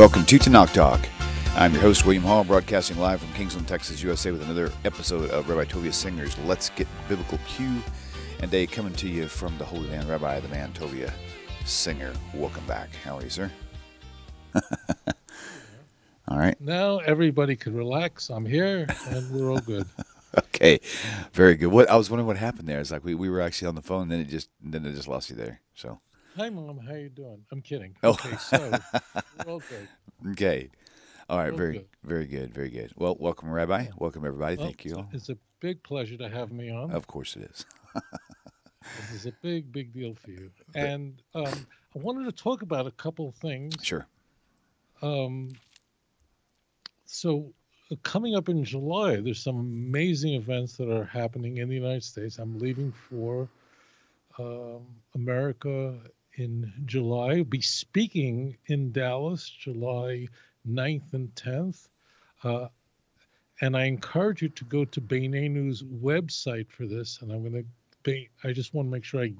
welcome to TeNaK Talk. I'm your host, William Hall, broadcasting live from Kingsland, Texas, USA, with another episode of Rabbi Tovia Singer's Let's Get Biblical Q, and today coming to you from the Holy Land, Rabbi the Man, Tovia Singer. Welcome back. How are you, sir? All right. Now everybody can relax. I'm here, and we're all good. Okay, very good. What I was wondering what happened there. It's like we were actually on the phone, and then it just lost you there. So. Hi, Mom. How you doing? I'm kidding. Oh. Okay, so we're all good. Okay. All right. Very good. Well, welcome, Rabbi. Welcome, everybody. Well, thank you. It's a big pleasure to have me on. Of course it is. This is a big, big deal for you. And I wanted to talk about a couple of things. Sure. So coming up in July, there's some amazing events that are happening in the United States. I'm leaving for America in July. I'll be speaking in Dallas, July 9th and 10th. And I encourage you to go to Beyneynu's website for this. And I'm going to, I just want to make sure I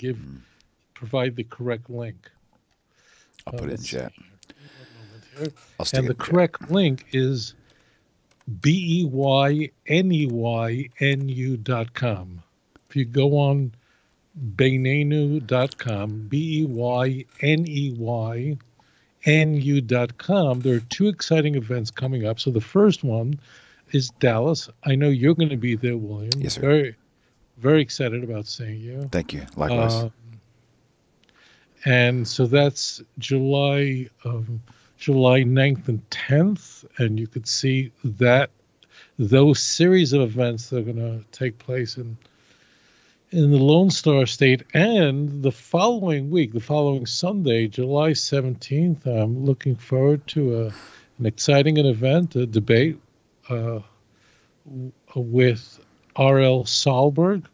provide the correct link. I'll put it in chat. And the correct link is BEYNEYNU.com. If you go on Beyneynu.com, BEYNEYNU.com. There are two exciting events coming up. So the first one is Dallas. I know you're going to be there, William. Yes, sir. Very, very excited about seeing you. Thank you. Likewise. And so that's July 9th and 10th, and you could see that those series of events that are going to take place in the Lone Star State. And the following week, the following Sunday, July 17th, I'm looking forward to an exciting event, a debate with R.L. Solberg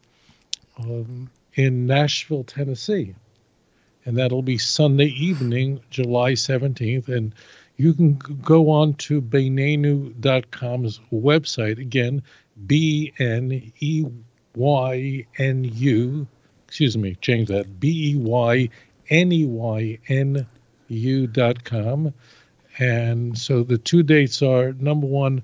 in Nashville, Tennessee. And that'll be Sunday evening, July 17th. And you can go on to Beyneynu.com's website. Again, BEYNEYNU.com. And so the two dates are, number one,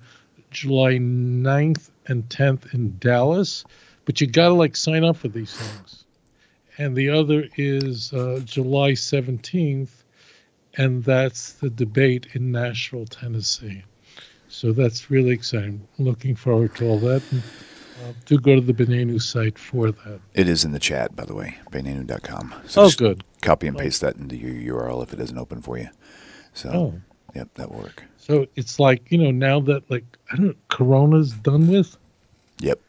July 9th and 10th in Dallas. But you got to, like, sign up for these things. And the other is July 17th, and that's the debate in Nashville, Tennessee. So that's really exciting. Looking forward to all that. And, do go to the Beyneynu site for that. It is in the chat, by the way, Beyneynu.com. So good. Copy and paste that into your URL if it doesn't open for you. So, yep, that will work. So it's like, you know, now that, like, I don't know, Corona's done with. Yep.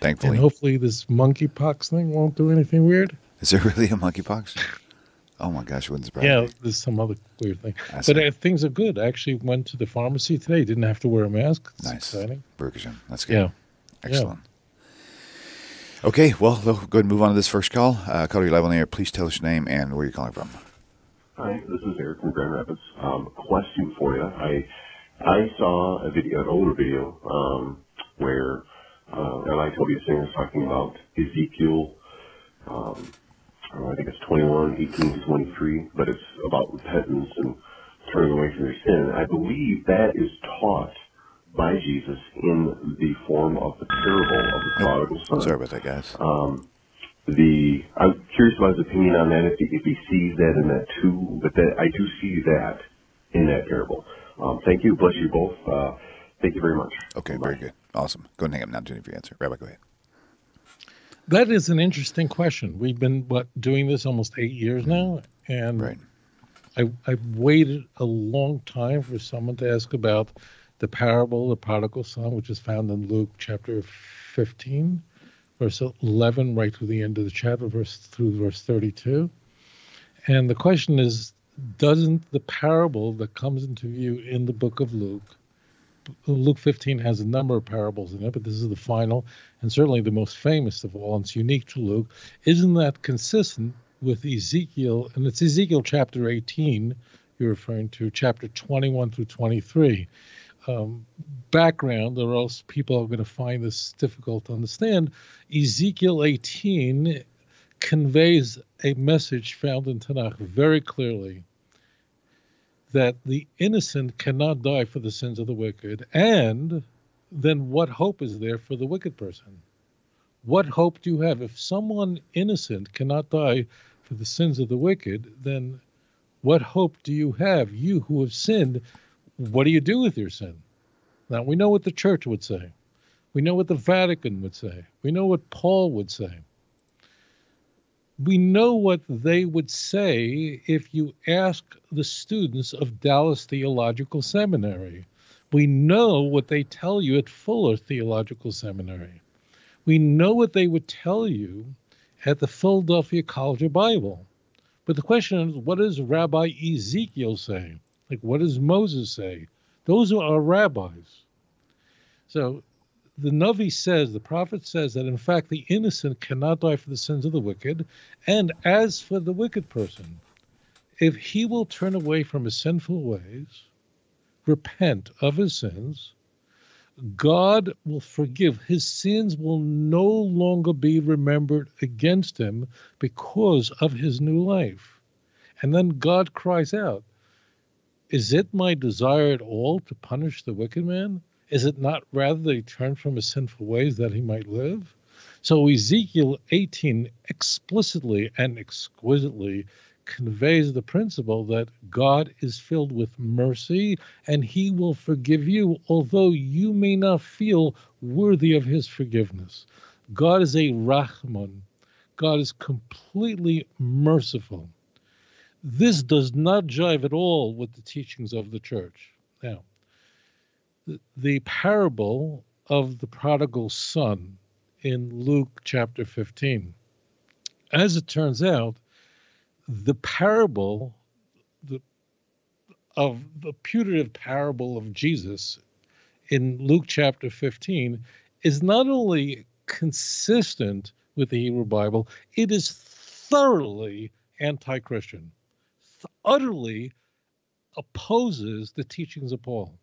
Thankfully. And hopefully this monkeypox thing won't do anything weird. Is there really a monkeypox? Oh, my gosh, wouldn't surprise me. Yeah, there's some other weird thing. But things are good. I actually went to the pharmacy today. Didn't have to wear a mask. It's exciting. Burkishan. That's good. Yeah. Excellent. Yeah. Okay, well, we'll go ahead and move on to this first call. Caller, you're live on the air. Please tell us your name and where you're calling from. Hi, this is Eric from Grand Rapids. Question for you. I saw a video, an older video, where R.L. Tovia Singer was talking about Ezekiel, I think it's 21, 18, 23, but it's about repentance and turning away from your sin. I believe that is taught by Jesus in the form of the parable of the prodigal son. Sorry about that, guys. I'm curious about his opinion on that, if he sees that in that too, but that I do see that in that parable. Thank you. Bless you both. Thank you very much. Okay, bye. Very good. Awesome. Go and hang up now, Jenny, for your answer. Rabbi, go ahead. That is an interesting question. We've been doing this almost 8 years now, and I've waited a long time for someone to ask about the parable, the prodigal son, which is found in Luke chapter 15, verse 11, right through the end of the chapter, through verse 32. And the question is, doesn't the parable that comes into view in the book of Luke 15 has a number of parables in it, but this is the final and certainly the most famous of all, and it's unique to Luke. Isn't that consistent with Ezekiel? And it's Ezekiel chapter 18 you're referring to, chapter 21 through 23. Background, or else people are going to find this difficult to understand. Ezekiel 18 conveys a message found in TeNaK very clearly that the innocent cannot die for the sins of the wicked, and then what hope is there for the wicked person? What hope do you have? If someone innocent cannot die for the sins of the wicked, then what hope do you have? You who have sinned, what do you do with your sin? Now, we know what the church would say. We know what the Vatican would say. We know what Paul would say. We know what they would say if you ask the students of Dallas Theological Seminary. We know what they tell you at Fuller Theological Seminary. We know what they would tell you at the Philadelphia College of Bible. But the question is, what does Rabbi Ezekiel say? Like, what does Moses say? Those are our rabbis. So the Navi says, the prophet says, that in fact the innocent cannot die for the sins of the wicked. And as for the wicked person, if he will turn away from his sinful ways, repent of his sins, God will forgive. His sins will no longer be remembered against him because of his new life. And then God cries out, "Is it my desire at all to punish the wicked man? Is it not rather that he turned from his sinful ways that he might live?" So Ezekiel 18 explicitly and exquisitely conveys the principle that God is filled with mercy and he will forgive you, although you may not feel worthy of his forgiveness. God is a Rahman. God is completely merciful. This does not jive at all with the teachings of the church. Now, the parable of the prodigal son in Luke chapter 15. As it turns out, the parable of the putative parable of Jesus in Luke chapter 15 is not only consistent with the Hebrew Bible, it is thoroughly anti-Christian, utterly opposes the teachings of Paul.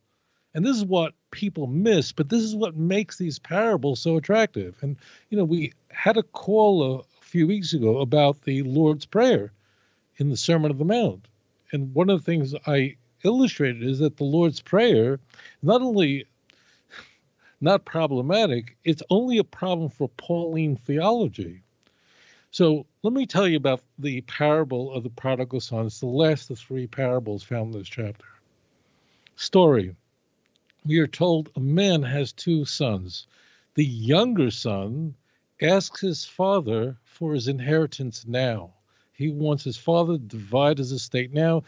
And this is what people miss, but this is what makes these parables so attractive. And, you know, we had a call a few weeks ago about the Lord's Prayer in the Sermon on the Mount. And one of the things I illustrated is that the Lord's Prayer, not only not problematic, it's only a problem for Pauline theology. So let me tell you about the parable of the prodigal son. It's the last of three parables found in this chapter. Story. We are told a man has two sons. The younger son asks his father for his inheritance now. He wants his father to divide his estate now.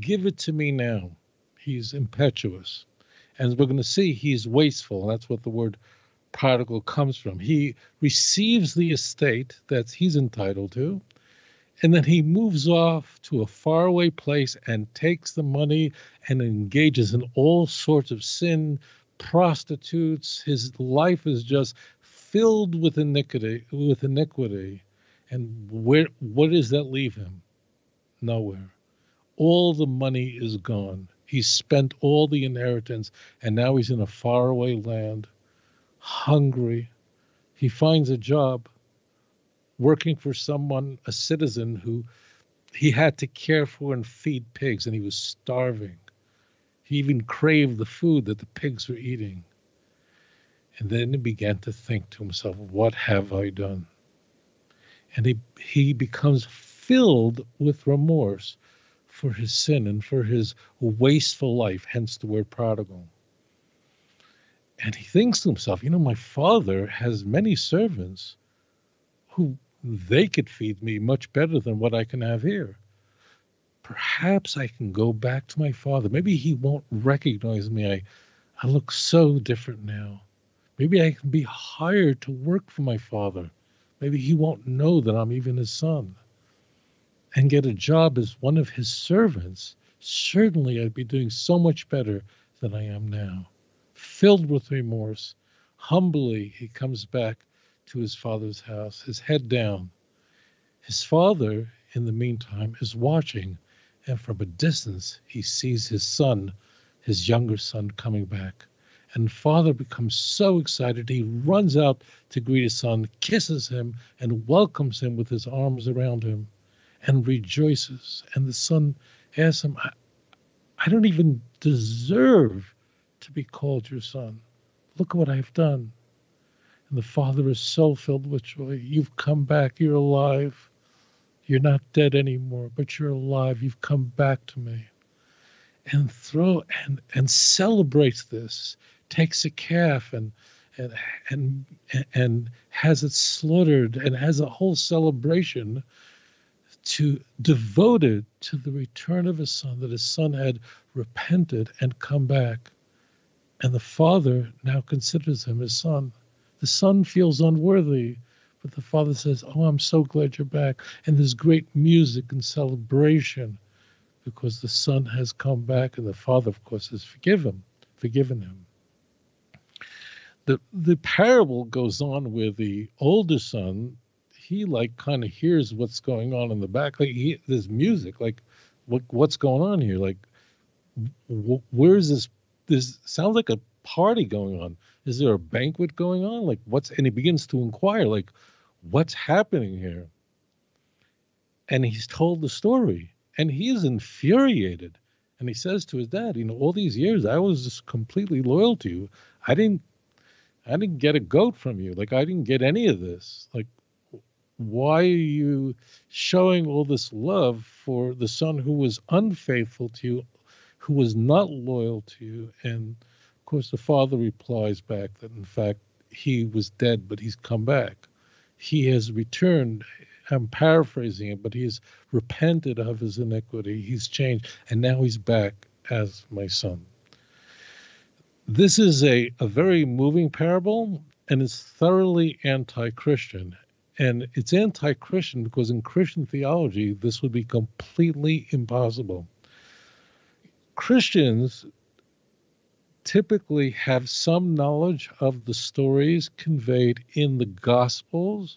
Give it to me now. He's impetuous. And we're going to see he's wasteful. That's what the word prodigal comes from. He receives the estate that he's entitled to, and then he moves off to a faraway place and takes the money and engages in all sorts of sin, prostitutes. His life is just filled with iniquity. And what does that leave him? Nowhere. All the money is gone. He's spent all the inheritance, and now he's in a faraway land, hungry. He finds a job working for someone, a citizen who he had to care for and feed pigs, and he was starving. He even craved the food that the pigs were eating. And then he began to think to himself, what have I done? And he becomes filled with remorse for his sin and for his wasteful life, hence the word prodigal. And he thinks to himself, you know, my father has many servants who they could feed me much better than what I can have here. Perhaps I can go back to my father. Maybe he won't recognize me. I look so different now. Maybe I can be hired to work for my father. Maybe he won't know that I'm even his son. And get a job as one of his servants. Certainly I'd be doing so much better than I am now. Filled with remorse, humbly he comes back to his father's house, his head down. His father, in the meantime, is watching, and from a distance he sees his son, his younger son, coming back. And father becomes so excited, he runs out to greet his son, kisses him, and welcomes him with his arms around him, and rejoices. And the son asks him, I, I don't even deserve to be called your son. Look what I've done. And the father is so filled with joy. You've come back. You're alive. You're not dead anymore, but you're alive. You've come back to me. And celebrates this. Takes a calf and has it slaughtered and has a whole celebration devoted to the return of his son, that his son had repented and come back. And the father now considers him his son. The son feels unworthy, but the father says, oh, I'm so glad you're back. And there's great music and celebration because the son has come back, and the father, of course, has forgiven him. The parable goes on where the older son, he like kind of hears what's going on in the back. Like there's music, like what's going on here? Like where is this? This sounds like a party going on. Is there a banquet going on? Like and he begins to inquire, like, what's happening here? And he's told the story, and he is infuriated. And he says to his dad, you know, all these years I was just completely loyal to you. I didn't get a goat from you. Like, I didn't get any of this. Like, why are you showing all this love for the son who was unfaithful to you, who was not loyal to you? And, of course, the father replies back that, in fact, he was dead, but he's come back. He has returned. I'm paraphrasing it, but he's repented of his iniquity. He's changed, and now he's back as my son. This is a very moving parable, and it's thoroughly anti-Christian. And it's anti-Christian because in Christian theology, this would be completely impossible. Christians typically have some knowledge of the stories conveyed in the Gospels,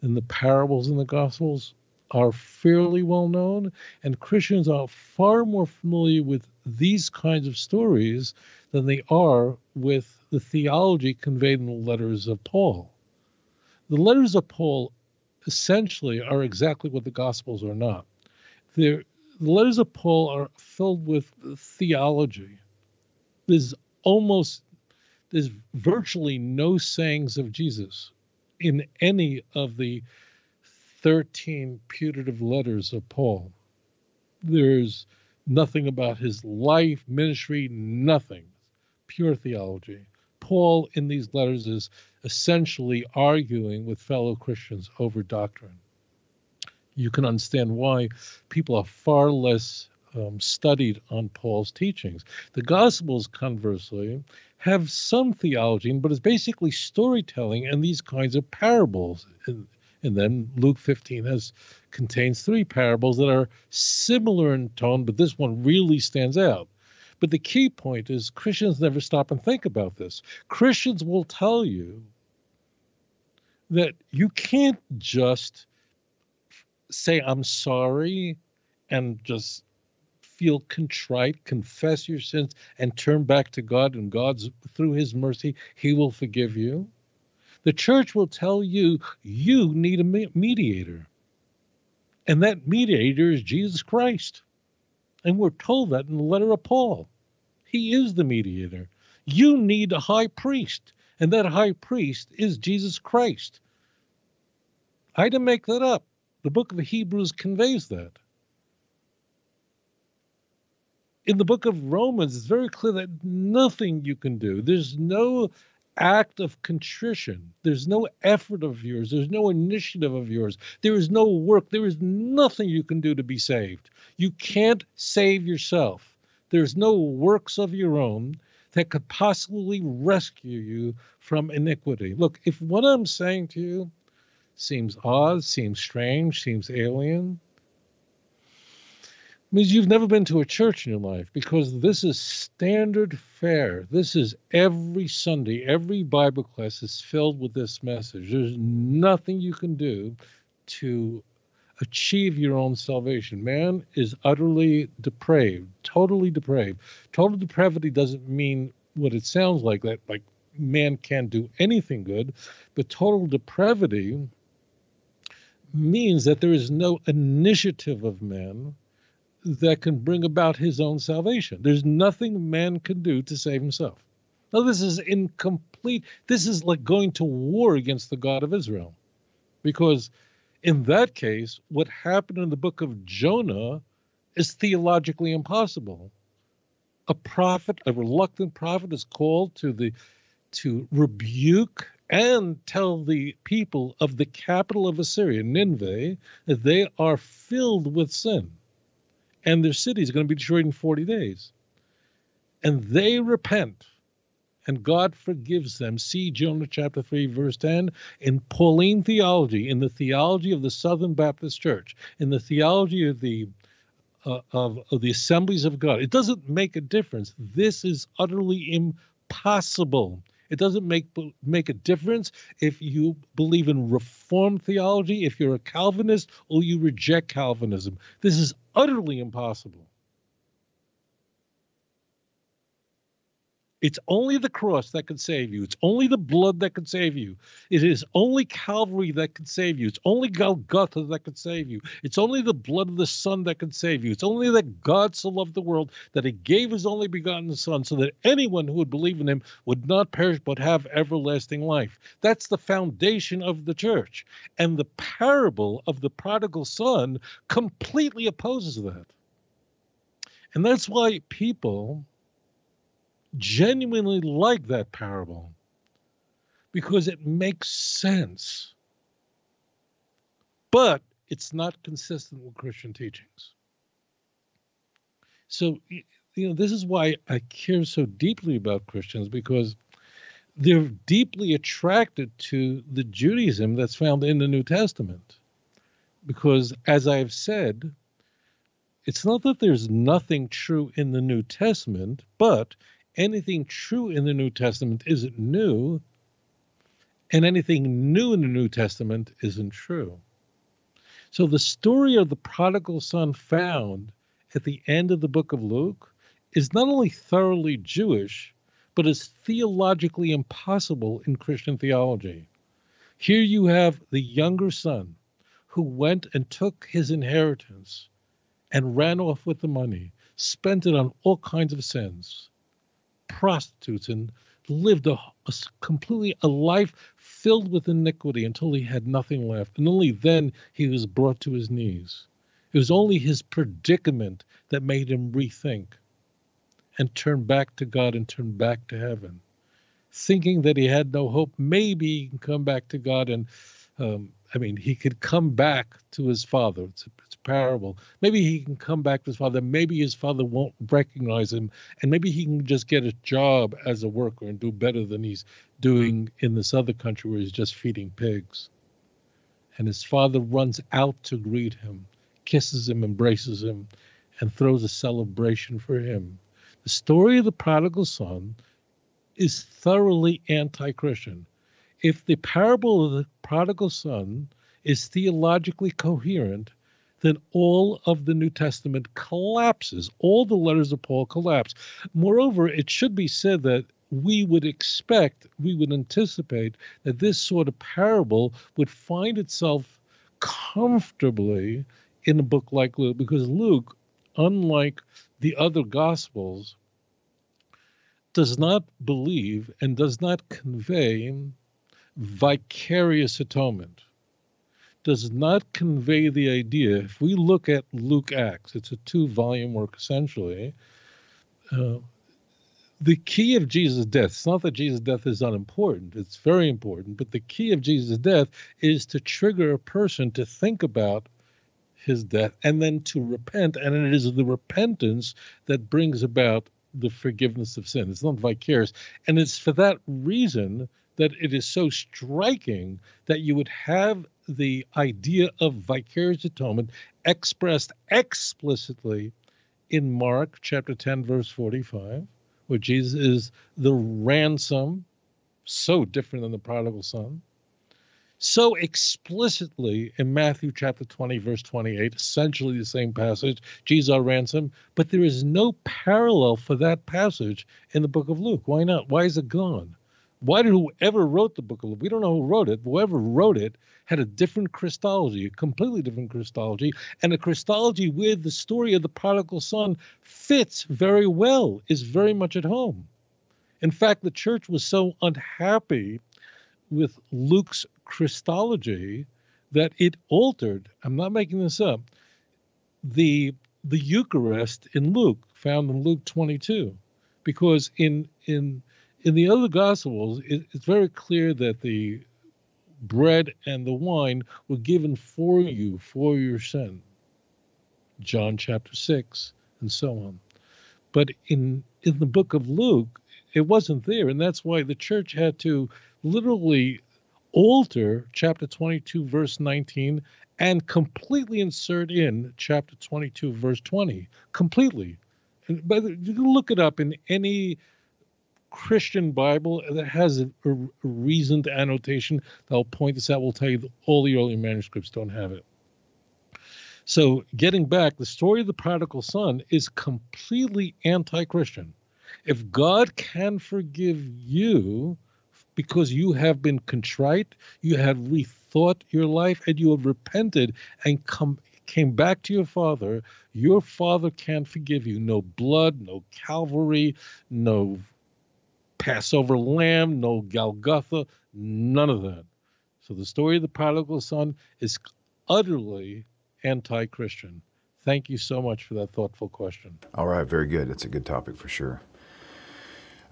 and the parables in the Gospels are fairly well known, and Christians are far more familiar with these kinds of stories than they are with the theology conveyed in the letters of Paul. The letters of Paul essentially are exactly what the Gospels are not. The letters of Paul are filled with theology. There's virtually no sayings of Jesus in any of the 13 putative letters of Paul. There's nothing about his life, ministry, nothing. Pure theology. Paul, in these letters, is essentially arguing with fellow Christians over doctrine. You can understand why people are far less studied on Paul's teachings. The Gospels, conversely, have some theology, but it's basically storytelling and these kinds of parables. And then Luke 15 contains 3 parables that are similar in tone, but this one really stands out. But the key point is Christians never stop and think about this. Christians will tell you that you can't just say, I'm sorry, and just feel contrite, confess your sins, and turn back to God, and God's, through his mercy, he will forgive you. The church will tell you, you need a mediator. And that mediator is Jesus Christ. And we're told that in the letter of Paul. He is the mediator. You need a high priest. And that high priest is Jesus Christ. I didn't make that up. The book of Hebrews conveys that. In the book of Romans, it's very clear that nothing you can do. There's no act of contrition. There's no effort of yours. There's no initiative of yours. There is no work. There is nothing you can do to be saved. You can't save yourself. There's no works of your own that could possibly rescue you from iniquity. Look, if what I'm saying to you seems odd, seems strange, seems alien, it means you've never been to a church in your life, because this is standard fare. This is every Sunday, every Bible class is filled with this message. There's nothing you can do to achieve your own salvation. Man is utterly depraved, totally depraved. Total depravity doesn't mean what it sounds like, that like man can't do anything good, but total depravity means that there is no initiative of man. that can bring about his own salvation. There's nothing man can do to save himself. Now, this is incomplete. This is like going to war against the God of Israel, because in that case, what happened in the book of Jonah is theologically impossible. A prophet, a reluctant prophet, is called to rebuke and tell the people of the capital of Assyria, Nineveh, that they are filled with sin, and their city is going to be destroyed in 40 days. And they repent, and God forgives them. See Jonah chapter 3, verse 10, in Pauline theology, in the theology of the Southern Baptist Church, in the theology of the Assemblies of God. It doesn't make a difference. This is utterly impossible. It doesn't make a difference if you believe in Reformed theology, if you're a Calvinist, or you reject Calvinism. This is utterly impossible. It's only the cross that can save you. It's only the blood that can save you. It is only Calvary that can save you. It's only Golgotha that can save you. It's only the blood of the Son that can save you. It's only that God so loved the world that he gave his only begotten Son, so that anyone who would believe in him would not perish but have everlasting life. That's the foundation of the church. And the parable of the prodigal son completely opposes that. And that's why people genuinely like that parable, because it makes sense, but it's not consistent with Christian teachings. So, you know, this is why I care so deeply about Christians, because they're deeply attracted to the Judaism that's found in the New Testament. Because, as I've said, it's not that there's nothing true in the New Testament, but anything true in the New Testament isn't new, and anything new in the New Testament isn't true. So the story of the prodigal son found at the end of the book of Luke is not only thoroughly Jewish, but is theologically impossible in Christian theology. Here you have the younger son who went and took his inheritance and ran off with the money, spent it on all kinds of sins, prostitutes, and lived a life filled with iniquity until he had nothing left. And only then he was brought to his knees. It was only his predicament that made him rethink and turn back to God and turn back to heaven. Thinking that he had no hope, maybe he can come back to God and, he could come back to his father. It's a parable. Maybe he can come back to his father. Maybe his father won't recognize him. And maybe he can just get a job as a worker and do better than he's doing in this other country where he's just feeding pigs. And his father runs out to greet him, kisses him, embraces him, and throws a celebration for him. The story of the prodigal son is thoroughly anti-Christian. If the parable of the prodigal son is theologically coherent, then all of the New Testament collapses. All the letters of Paul collapse. Moreover, it should be said that we would anticipate that this sort of parable would find itself comfortably in a book like Luke, because Luke, unlike the other Gospels, does not believe and does not convey vicarious atonement, does not convey the idea. If we look at Luke Acts, it's a 2-volume work essentially. The key of Jesus' death, it's not that Jesus' death is unimportant, it's very important, but the key of Jesus' death is to trigger a person to think about his death and then to repent, and it is the repentance that brings about the forgiveness of sin. It's not vicarious, and it's for that reason that it is so striking that you would have the idea of vicarious atonement expressed explicitly in Mark chapter 10, verse 45, where Jesus is the ransom, so different than the prodigal son, so explicitly in Matthew chapter 20, verse 28, essentially the same passage, Jesus our ransom, but there is no parallel for that passage in the book of Luke. Why not? Why is it gone? Why did whoever wrote the Book of Luke? We don't know who wrote it. But whoever wrote it had a different Christology, a completely different Christology, and a Christology where the story of the prodigal son fits very well, is very much at home. In fact, the church was so unhappy with Luke's Christology that it altered, I'm not making this up, the Eucharist in Luke, found in Luke 22, because in the other Gospels, it's very clear that the bread and the wine were given for you, for your sin. John chapter 6, and so on. But in the book of Luke, it wasn't there, and that's why the church had to literally alter chapter 22, verse 19, and completely insert in chapter 22, verse 20, completely. And, but you can look it up in any Christian Bible that has a reasoned annotation that'll point this out. Will tell you that all the early manuscripts don't have it. So getting back, the story of the prodigal son is completely anti-Christian. If God can forgive you because you have been contrite, you have rethought your life, and you have repented and came back to your father can't forgive you. No blood, no Calvary, no Passover lamb, no Golgotha, none of that. So the story of the prodigal son is utterly anti-Christian. Thank you so much for that thoughtful question. All right, very good. It's a good topic for sure.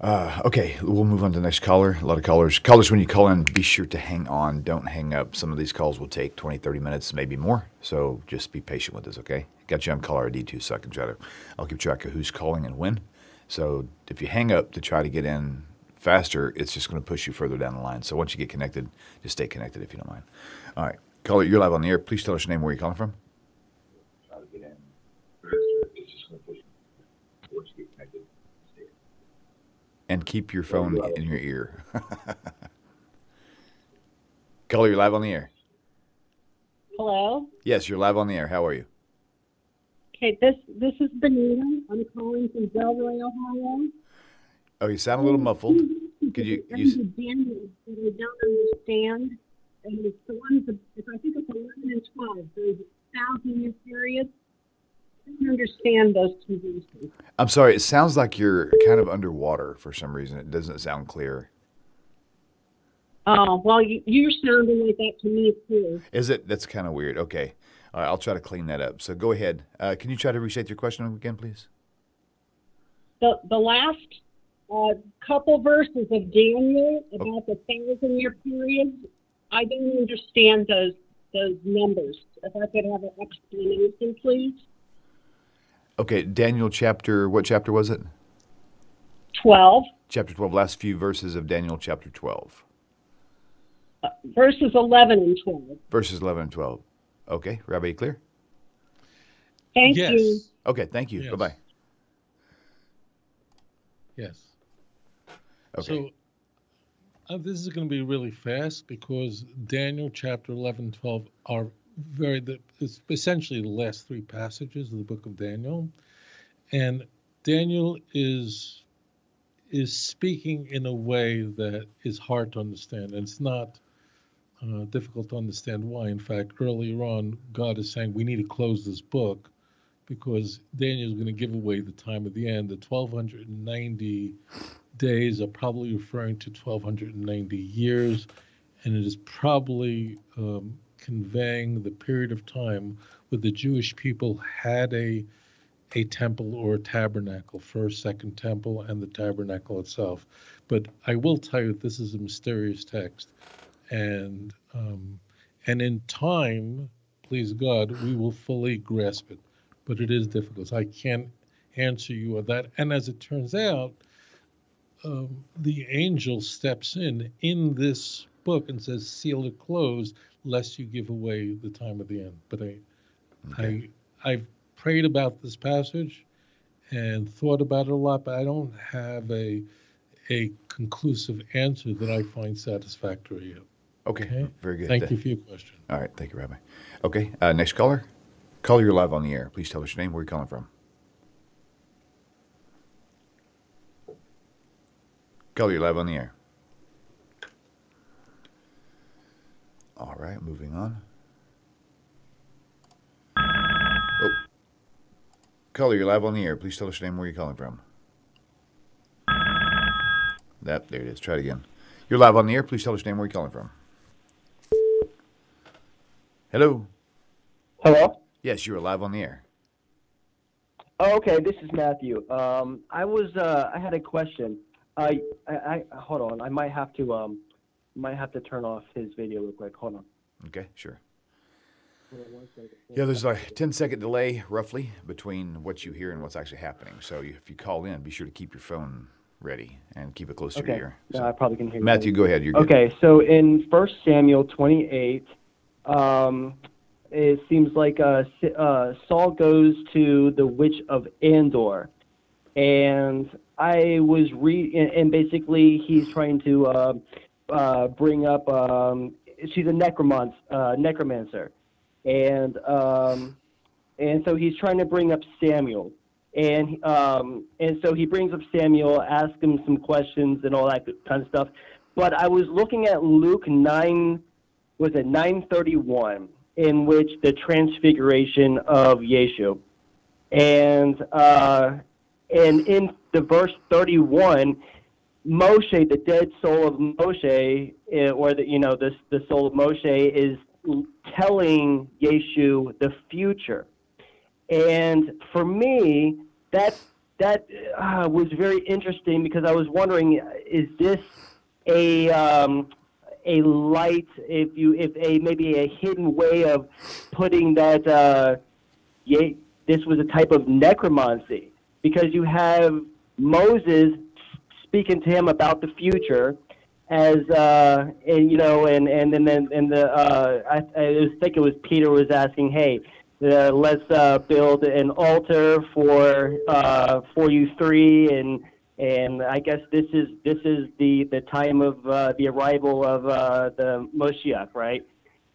Okay, we'll move on to the next caller. A lot of callers. Callers, when you call in, be sure to hang on. Don't hang up. Some of these calls will take 20, 30 minutes, maybe more. So just be patient with us, okay? Got you on caller ID too, so I can try to, I'll keep track of who's calling and when. So if you hang up to try to get in faster, it's just going to push you further down the line. So once you get connected, just stay connected if you don't mind. All right. Caller, you're live on the air. Please tell us your name, where you're calling from. Try to get in faster. It's just going to push you. Once you get connected, stay connected. And keep your phone in your ear. Caller, you're live on the air. Hello? Yes, you're live on the air. How are you? Okay, this is Beyneynu. I'm calling from Delray, Ohio. Oh, you sound a little muffled. Could you? I don't understand. And it's the ones that, I think it's 11 and 12. There's a 1,000-year period. I don't understand those two reasons. I'm sorry. It sounds like you're kind of underwater for some reason. It doesn't sound clear. Oh, well, you're sounding like that to me too. Is it? That's kind of weird. Okay. All right, I'll try to clean that up. So go ahead. Can you try to restate your question again, please? The last couple verses of Daniel about the 1,000-year period, I don't understand those numbers. If I could have an explanation, please. Okay, Daniel chapter, what chapter was it? 12. Chapter 12, last few verses of Daniel chapter 12. Verses 11 and 12. Verses 11 and 12. Okay, Rabbi, you clear? Thank you. Okay, thank you. Yes. Bye-bye. Yes. Okay. So this is going to be really fast because Daniel chapter 11 and 12 are it's essentially the last three passages of the book of Daniel. And Daniel is speaking in a way that is hard to understand. And it's not difficult to understand why. In fact, earlier on, God is saying we need to close this book because Daniel is going to give away the time of the end. The 1,290 days are probably referring to 1,290 years, and it is probably conveying the period of time where the Jewish people had a temple or a tabernacle, first, second temple, and the tabernacle itself. But I will tell you that this is a mysterious text. And in time, please God, we will fully grasp it. But it is difficult. I can't answer you on that. And as it turns out, the angel steps in this book and says, seal it closed, lest you give away the time of the end. But I've prayed about this passage and thought about it a lot, but I don't have a conclusive answer that I find satisfactory yet. Okay, very good. Thank you for your question. All right, thank you, Rabbi. Okay, next caller. Caller, you're live on the air. Please tell us your name, where you're calling from. Caller, you're live on the air. All right, moving on. Oh. Caller, you're live on the air. Please tell us your name, where you're calling from. That, there it is. Try it again. You're live on the air. Please tell us your name, where you're calling from. Hello. Hello? Yes, you are live on the air. Oh, okay. This is Matthew. I had a question. Hold on. I might have to turn off his video real quick. Hold on. Okay, sure. Yeah, there's a 10-second delay roughly between what you hear and what's actually happening. So if you call in, be sure to keep your phone ready and keep it close to your ear. So I probably can hear you. Matthew, go ahead. You're good. Okay, so in 1 Samuel 28, it seems like Saul goes to the witch of Endor, and basically he's trying to bring up she's a necromancer, and so he's trying to bring up Samuel, and so he brings up Samuel, asks him some questions and all that kind of stuff. But I was looking at Luke 9. Was it 9:31, in which the transfiguration of Yeshua, and in the verse 31, Moshe, the dead soul of Moshe, or the soul of Moshe, is telling Yeshua the future. And for me, that was very interesting, because I was wondering, is this a light, maybe a hidden way of putting that this was a type of necromancy, because you have Moses speaking to him about the future, I think it was Peter was asking, hey, let's build an altar for you three, and I guess this is the time of the arrival of the Moshiach, right?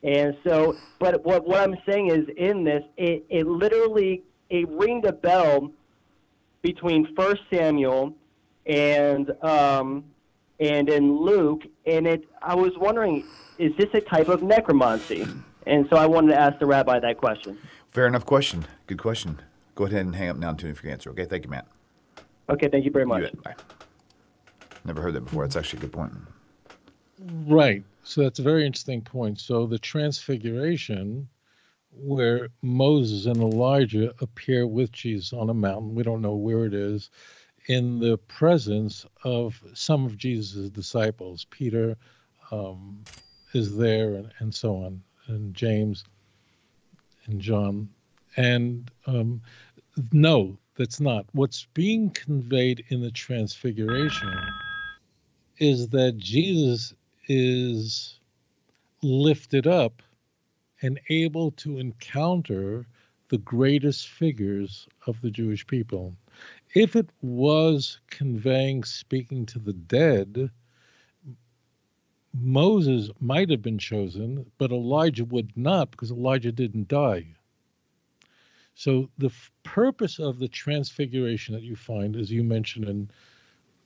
And so, but what I'm saying is, in this, it literally, it ringed a bell between 1 Samuel and in Luke, and I was wondering, is this a type of necromancy? And so I wanted to ask the rabbi that question. Fair enough question. Good question. Go ahead and hang up now and tune in for your answer. Okay, thank you, Matt. Okay, thank you very much. Bye. Never heard that before. That's actually a good point. Right. So that's a very interesting point. So the transfiguration, where Moses and Elijah appear with Jesus on a mountain, we don't know where it is, in the presence of some of Jesus' disciples. Peter is there, and so on, and James and John. And no, that's not. What's being conveyed in the transfiguration is that Jesus is lifted up and able to encounter the greatest figures of the Jewish people. If it was conveying speaking to the dead, Moses might have been chosen, but Elijah would not, because Elijah didn't die. So the purpose of the transfiguration that you find, as you mentioned in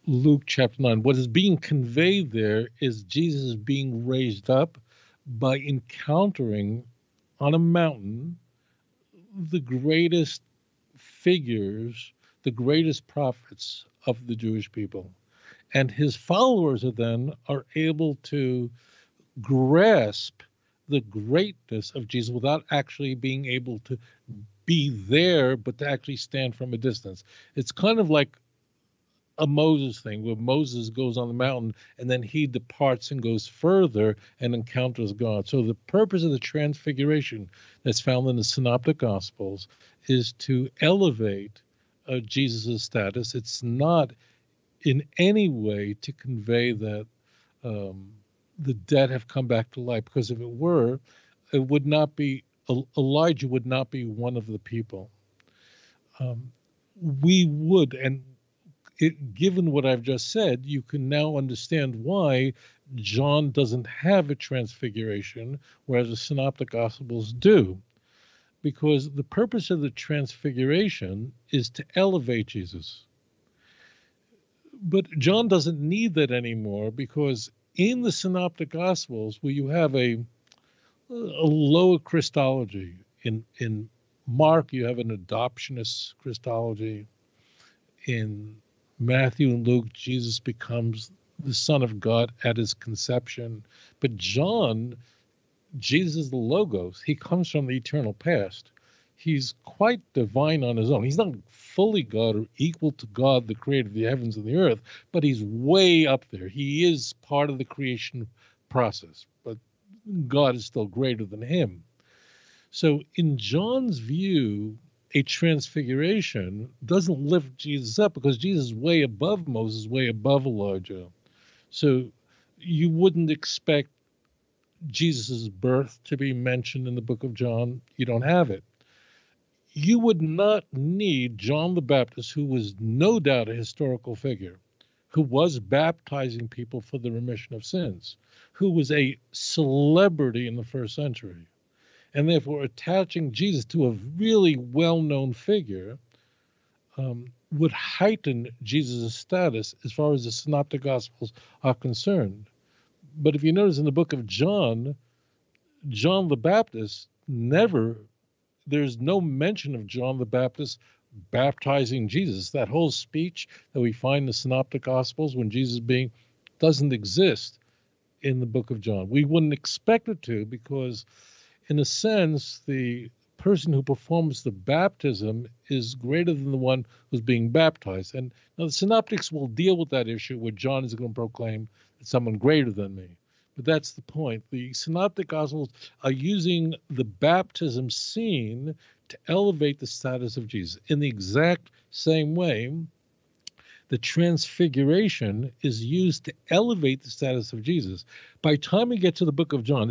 Luke chapter 9, what is being conveyed there is Jesus being raised up by encountering on a mountain the greatest figures, the greatest prophets of the Jewish people. And his followers then are able to grasp the greatness of Jesus without actually being able to be there, but to actually stand from a distance. It's kind of like a Moses thing, where Moses goes on the mountain and then he departs and goes further and encounters God. So the purpose of the transfiguration that's found in the Synoptic Gospels is to elevate Jesus' status. It's not in any way to convey that the dead have come back to life, because if it were, it would not be Elijah would not be one of the people. Given what I've just said, you can now understand why John doesn't have a transfiguration, whereas the Synoptic Gospels do, because the purpose of the transfiguration is to elevate Jesus. But John doesn't need that anymore, because in the Synoptic Gospels, where you have a a lower Christology. In Mark, you have an adoptionist Christology. In Matthew and Luke, Jesus becomes the Son of God at his conception. But John, Jesus the Logos, he comes from the eternal past. He's quite divine on his own. He's not fully God or equal to God, the creator of the heavens and the earth, but he's way up there. He is part of the creation process, but God is still greater than him. So in John's view, a transfiguration doesn't lift Jesus up because Jesus is way above Moses, way above Elijah. So you wouldn't expect Jesus' birth to be mentioned in the book of John. You don't have it. You would not need John the Baptist, who was no doubt a historical figure, who was baptizing people for the remission of sins, who was a celebrity in the first century. And therefore, attaching Jesus to a really well-known figure would heighten Jesus' status as far as the Synoptic Gospels are concerned. But if you notice in the book of John, John the Baptist never, there's no mention of John the Baptist baptizing Jesus. That whole speech that we find in the Synoptic Gospels when Jesus being doesn't exist in the book of John. We wouldn't expect it to because, in a sense, the person who performs the baptism is greater than the one who's being baptized. And now the synoptics will deal with that issue where John is going to proclaim that someone greater than me. But that's the point. The synoptic gospels are using the baptism scene to elevate the status of Jesus. In the exact same way, the transfiguration is used to elevate the status of Jesus. By the time we get to the book of John,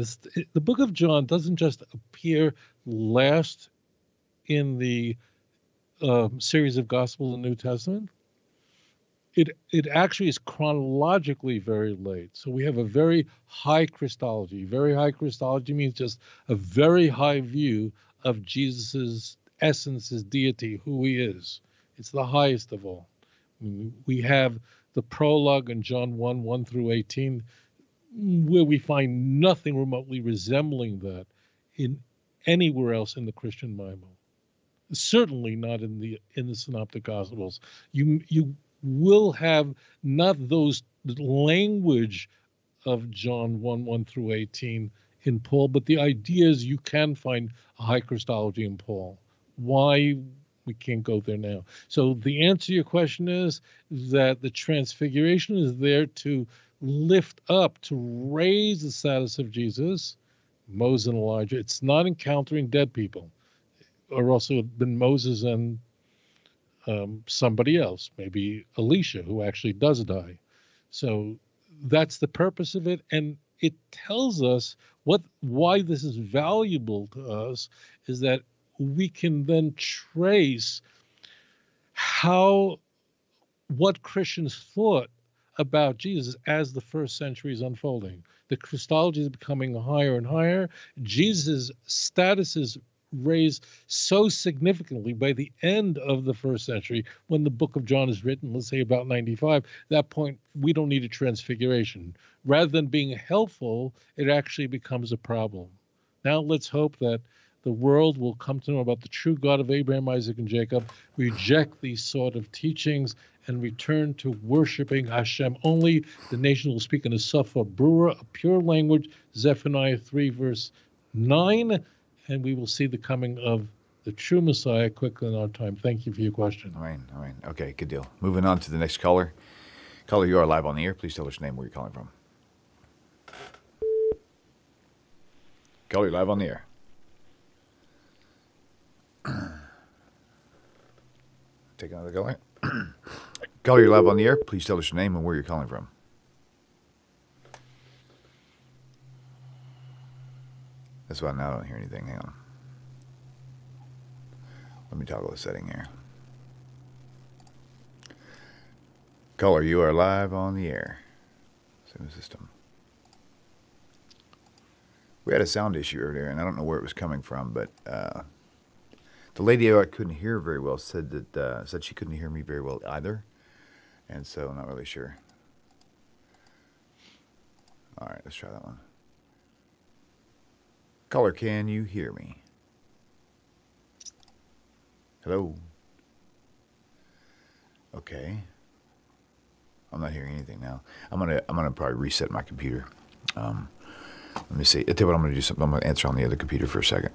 the book of John doesn't just appear last in the series of Gospels in the New Testament. It actually is chronologically very late. So we have a very high Christology. Very high Christology means just a very high view of Jesus' essence, his deity, who he is. It's the highest of all. We have the prologue in John 1, 1 through 18, where we find nothing remotely resembling that in anywhere else in the Christian Bible. Certainly not in the Synoptic Gospels. You will have not those language of John 1, 1 through 18 in Paul, but the idea is you can find a high Christology in Paul. Why? We can't go there now. So the answer to your question is that the transfiguration is there to lift up, to raise the status of Jesus, Moses and Elijah. It's not encountering dead people, or else it would have been Moses and somebody else, maybe Elisha, who actually does die. So that's the purpose of it. And it tells us why this is valuable to us is that we can then trace what Christians thought about Jesus as the first century is unfolding. The Christology is becoming higher and higher. Jesus' status is raised so significantly by the end of the first century, when the book of John is written, let's say about 95, at that point, we don't need a transfiguration. Rather than being helpful, it actually becomes a problem. Now let's hope that the world will come to know about the true God of Abraham, Isaac, and Jacob, reject these sort of teachings, and return to worshiping Hashem only. The nation will speak in a Safa Brura, a pure language, Zephaniah 3, verse 9, and we will see the coming of the true Messiah quickly in our time. Thank you for your question. All right. Okay, good deal. Moving on to the next caller. Caller, you are live on the air. Please tell us your name, where you're calling from. Caller, you're live on the air. Take another caller. Caller, you're live on the air. Please tell us your name and where you're calling from. That's why now I don't hear anything. Hang on. Let me toggle the setting here. Caller, you are live on the air. Same system. We had a sound issue earlier, and I don't know where it was coming from, but the lady who I couldn't hear very well said that said she couldn't hear me very well either, and so I'm not really sure. All right, let's try that one. Caller, can you hear me? Hello? Okay. I'm not hearing anything now. I'm gonna probably reset my computer. Let me see. I tell you what, I'm gonna do something. I'm gonna answer on the other computer for a second.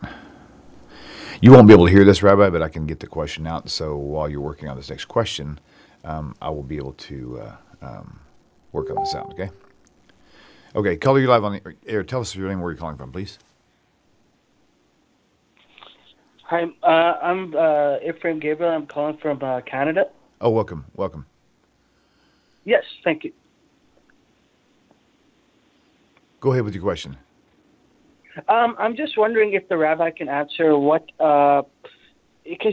You won't be able to hear this, Rabbi, but I can get the question out. So while you're working on this next question, I will be able to work on this out. Okay. Okay. Caller, you're live on the air. Tell us your name, where you're calling from, please. Hi, I'm Ephraim Gabriel. I'm calling from Canada. Oh, welcome, welcome. Yes, thank you. Go ahead with your question. I'm just wondering if the rabbi can answer what, because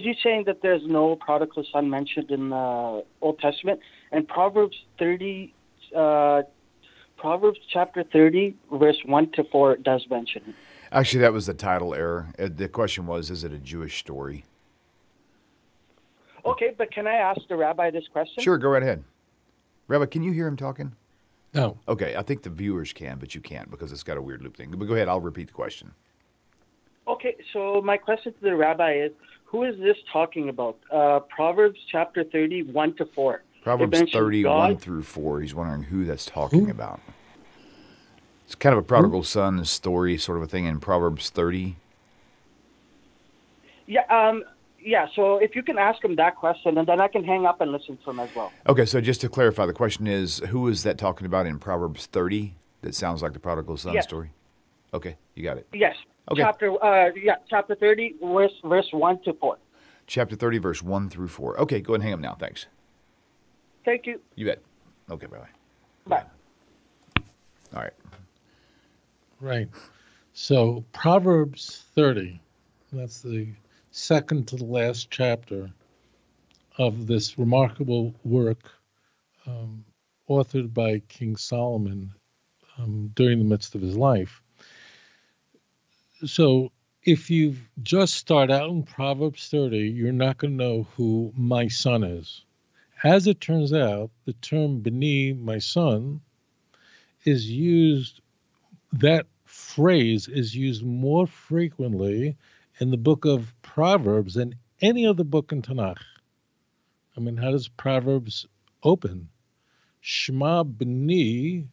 you're saying that there's no prodigal son mentioned in the Old Testament, and Proverbs chapter 30, verse 1 to 4 does mention it. Actually, that was the title error. The question was, is it a Jewish story? Okay, but can I ask the rabbi this question? Sure, go right ahead. Rabbi, can you hear him talking? No. Okay, I think the viewers can, but you can't because it's got a weird loop thing. But go ahead, I'll repeat the question. Okay, so my question to the rabbi is, who is this talking about? Proverbs chapter 30, 1 to 4. Proverbs 30, 1 through 4. He's wondering who that's talking about. It's kind of a prodigal son story sort of a thing in Proverbs 30. Yeah, yeah, so if you can ask him that question, and then I can hang up and listen to him as well. Okay, so just to clarify, the question is, who is that talking about in Proverbs 30 that sounds like the prodigal son story? Okay, you got it. Yes, okay. Chapter 30, verse 1 to 4. Chapter 30, verse 1 through 4. Okay, go ahead and hang up now. Thanks. Thank you. You bet. Okay, bye-bye. Bye. All right. Right. So Proverbs 30, that's the second to the last chapter of this remarkable work authored by King Solomon during the midst of his life. So if you just start out in Proverbs 30, you're not going to know who my son is. As it turns out, the term B'ni, my son, is used, that phrase is used more frequently in the book of Proverbs than any other book in TeNaK. I mean, how does Proverbs open? Shema b'ni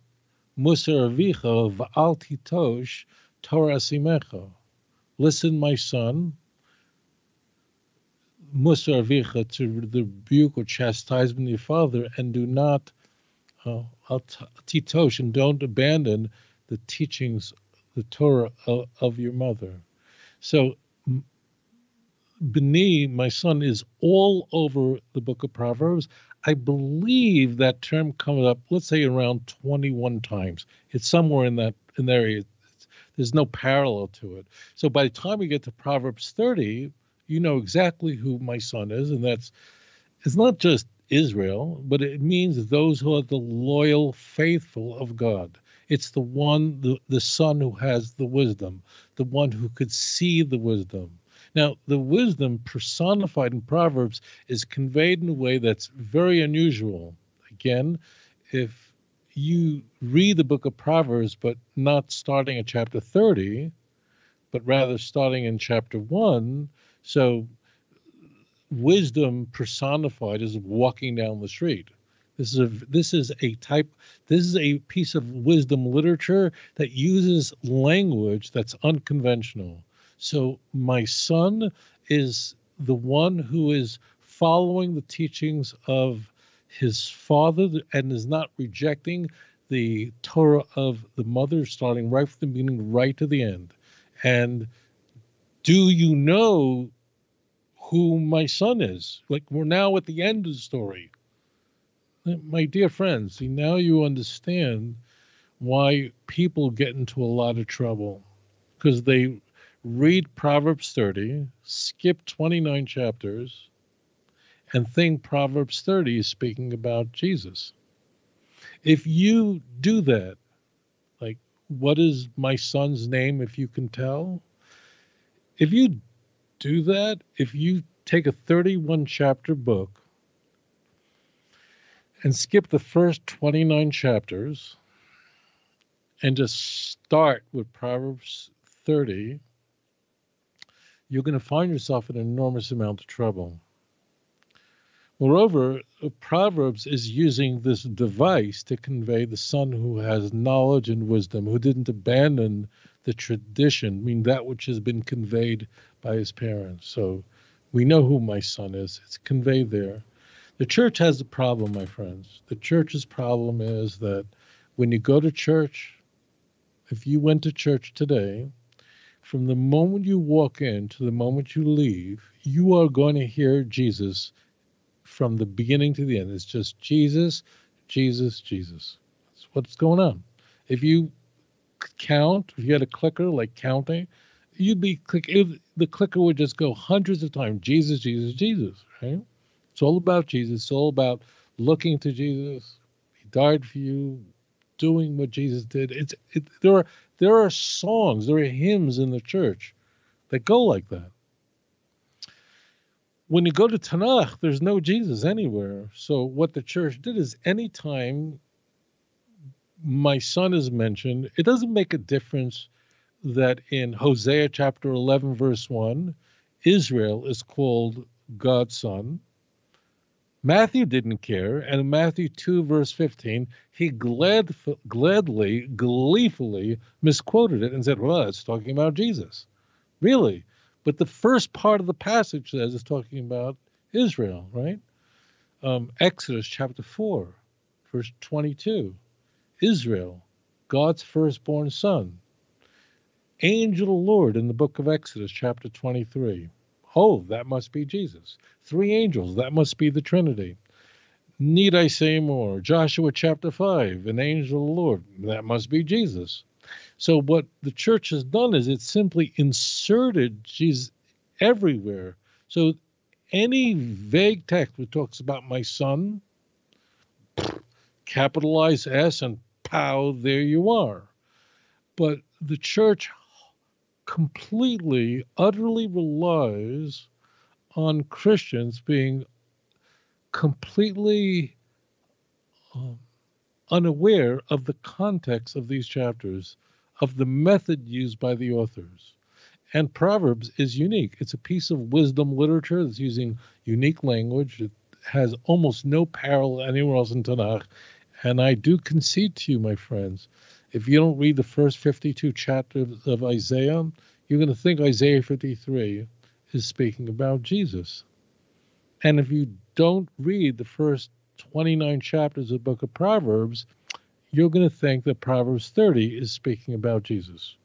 musar avicha v'al titosh Torah simecha. Listen, my son, musar avicha, to the rebuke or chastisement of your father, and do not titosh, and don't abandon the teachings, the Torah of your mother. So B'ni, my son, is all over the book of Proverbs. I believe that term comes up, let's say, around 21 times. It's somewhere in that area. There's no parallel to it. So by the time we get to Proverbs 30, you know exactly who my son is, and that's, it's not just Israel, but it means those who are the loyal faithful of God. It's the one, the son who has the wisdom, the one who could see the wisdom. Now, the wisdom personified in Proverbs is conveyed in a way that's very unusual. Again, if you read the book of Proverbs, but not starting at chapter 30, but rather starting in chapter 1, so wisdom personified is walking down the street. This is a piece of wisdom literature that uses language that's unconventional. So my son is the one who is following the teachings of his father and is not rejecting the Torah of the mother, starting right from the beginning, right to the end. And do you know who my son is? Like, we're now at the end of the story. My dear friends, see, now you understand why people get into a lot of trouble, because they read Proverbs 30, skip 29 chapters, and think Proverbs 30 is speaking about Jesus. If you do that, like, what is my son's name, if you can tell? If you do that, if you take a 31-chapter book and skip the first 29 chapters and just start with Proverbs 30, you're going to find yourself in an enormous amount of trouble. Moreover, Proverbs is using this device to convey the son who has knowledge and wisdom, who didn't abandon the tradition, I mean, that which has been conveyed by his parents. So we know who my son is. It's conveyed there. The church has a problem, my friends. The church's problem is that when you go to church, if you went to church today, from the moment you walk in to the moment you leave, you are going to hear Jesus from the beginning to the end. It's just Jesus, Jesus, Jesus. That's what's going on. If you count, if you had a clicker like counting, you'd be the clicker would just go hundreds of times, Jesus, Jesus, Jesus, right? It's all about Jesus. It's all about looking to Jesus. He died for you, doing what Jesus did. There are songs, there are hymns in the church that go like that. When you go to TeNaK, there's no Jesus anywhere. So what the church did is anytime my son is mentioned, it doesn't make a difference that in Hosea chapter 11, verse 1, Israel is called God's son. Matthew didn't care, and in Matthew 2, verse 15, he gleefully misquoted it and said, well, it's talking about Jesus. Really? But the first part of the passage says it's talking about Israel, right? Exodus chapter 4, verse 22. Israel, God's firstborn son. Angel of the Lord in the book of Exodus, chapter 23. Oh, that must be Jesus. Three angels, that must be the Trinity. Need I say more? Joshua chapter 5, an angel of the Lord, that must be Jesus. So what the church has done is it's simply inserted Jesus everywhere. So any vague text that talks about my son, capitalize S and pow, there you are. But the church completely, utterly relies on Christians being completely unaware of the context of these chapters, of the method used by the authors. And Proverbs is unique. It's a piece of wisdom literature that's using unique language. It has almost no parallel anywhere else in TeNaK. And I do concede to you, my friends, if you don't read the first 52 chapters of Isaiah, you're going to think Isaiah 53 is speaking about Jesus. And if you don't read the first 29 chapters of the book of Proverbs, you're going to think that Proverbs 30 is speaking about Jesus.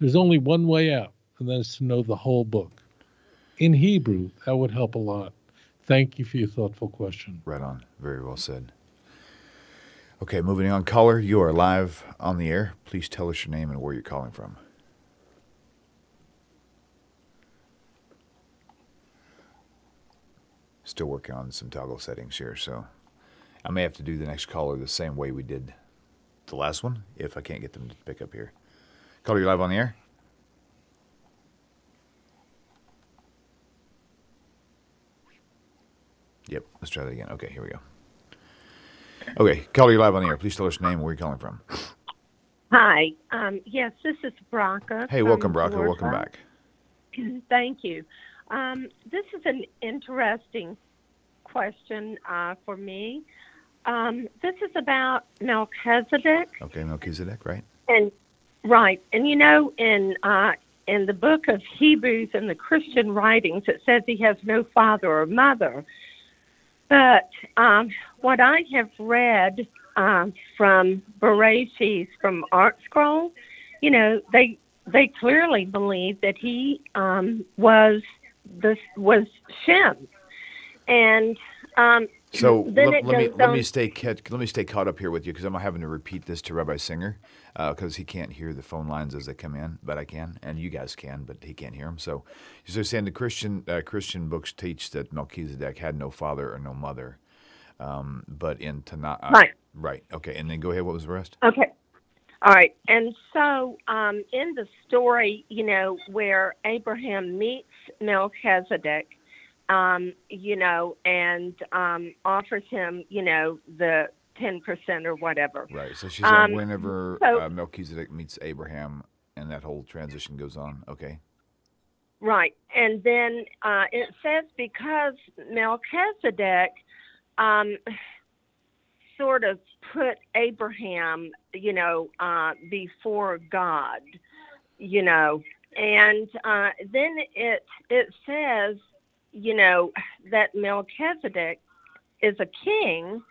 There's only one way out, and that's to know the whole book. In Hebrew, that would help a lot. Thank you for your thoughtful question. Right on. Very well said. Okay, moving on. Caller, you are live on the air. Please tell us your name and where you're calling from. Still working on some toggle settings here, so I may have to do the next caller the same way we did the last one if I can't get them to pick up here. Caller, you're live on the air. Yep, let's try that again. Okay, here we go. Okay, caller, you're live on the air. Please tell us your name and where you're calling from. Hi. Yes, this is Bracha. Hey, welcome, Bracha. Georgia. Welcome back. Thank you. This is an interesting question for me. This is about Melchizedek. Okay, Melchizedek, right? And right, and you know, in the book of Hebrews and the Christian writings, it says he has no father or mother. But what I have read from Bereishis, from Art Scroll, you know, they clearly believe that he was Shem, and so then let me stay caught up here with you because I'm having to repeat this to Rabbi Singer because he can't hear the phone lines as they come in, but I can, and you guys can, but he can't hear them. So you're saying the Christian books teach that Melchizedek had no father or no mother, but in TeNaK, right? Okay, and then go ahead. What was the rest? Okay. All right, and so in the story, you know, where Abraham meets Melchizedek, you know, and offers him, you know, the 10% or whatever. Right, so she's like, whenever Melchizedek meets Abraham and that whole transition goes on. Okay. Right. And then it says because Melchizedek sort of put Abraham, you know, before God, you know, and then it says, you know, that Melchizedek is a king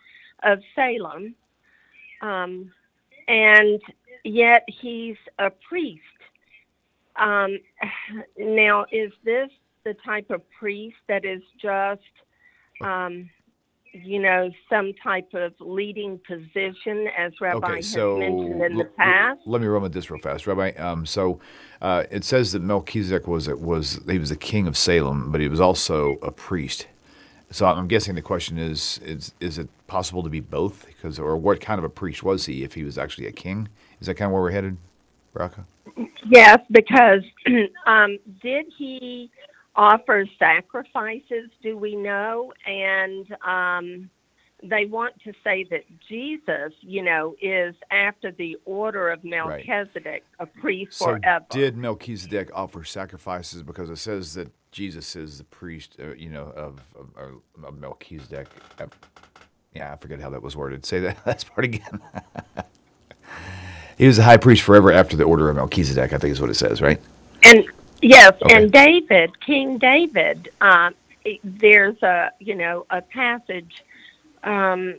of Salem, and yet he's a priest. Now, is this the type of priest that is just, you know, some type of leading position, as Rabbi has mentioned in the past? Let me run with this real fast, Rabbi. So it says that Melchizedek was the king of Salem, but he was also a priest. So I'm guessing the question is it possible to be both? Because, or what kind of a priest was he if he was actually a king? Is that kind of where we're headed, Baraka? Yes, because did he offer sacrifices, do we know? And they want to say that Jesus, you know, is after the order of Melchizedek, right, a priest forever. So did Melchizedek offer sacrifices? Because it says that Jesus is the priest, you know, of Melchizedek. Yeah, I forget how that was worded. Say that last part again. He was the high priest forever after the order of Melchizedek, I think is what it says, right? And yes, okay. And David, King David, there's a, you know, a passage, and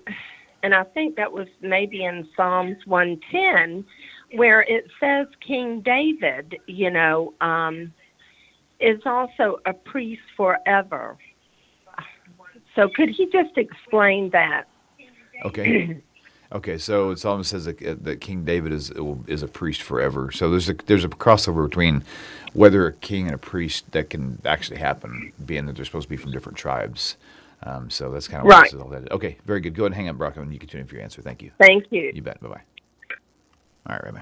I think that was maybe in Psalms 110, where it says King David, you know, is also a priest forever. So could he just explain that? Okay. Okay, so it almost says that King David is a priest forever. So there's a crossover between whether a king and a priest that can actually happen, being that they're supposed to be from different tribes. So that's kind of right. What this is all that. Okay, very good. Go ahead and hang up, Baraka, and you can tune in for your answer. Thank you. Thank you. You bet. Bye-bye. All right, Rabbi.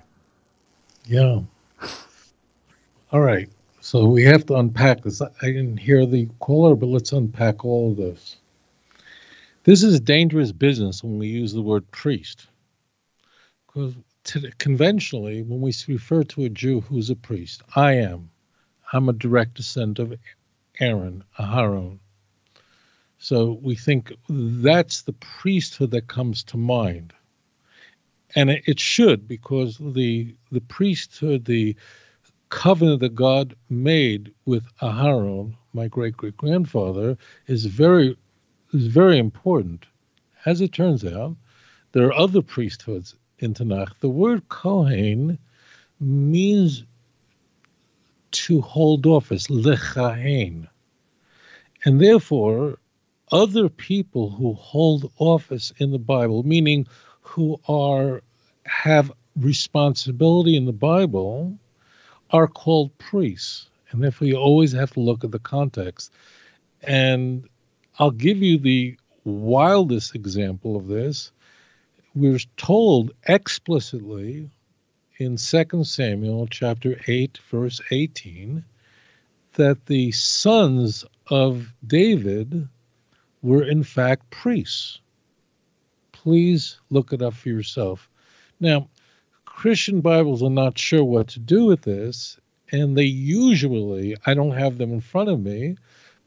Yeah. All right, so we have to unpack this. I didn't hear the caller, but let's unpack all of this. This is dangerous business when we use the word priest. Because conventionally, when we refer to a Jew who's a priest, I'm a direct descendant of Aaron, Aharon. So we think that's the priesthood that comes to mind. And it should, because the priesthood, the covenant that God made with Aharon, my great-great-grandfather, is very important. As it turns out, there are other priesthoods in TeNaK. The word Kohen means to hold office, lechahen. And therefore, other people who hold office in the Bible, meaning who have responsibility in the Bible, are called priests. And therefore, you always have to look at the context. And I'll give you the wildest example of this. We're told explicitly in 2 Samuel chapter 8, verse 18, that the sons of David were in fact priests. Please look it up for yourself. Now, Christian Bibles are not sure what to do with this, and they usually, I don't have them in front of me,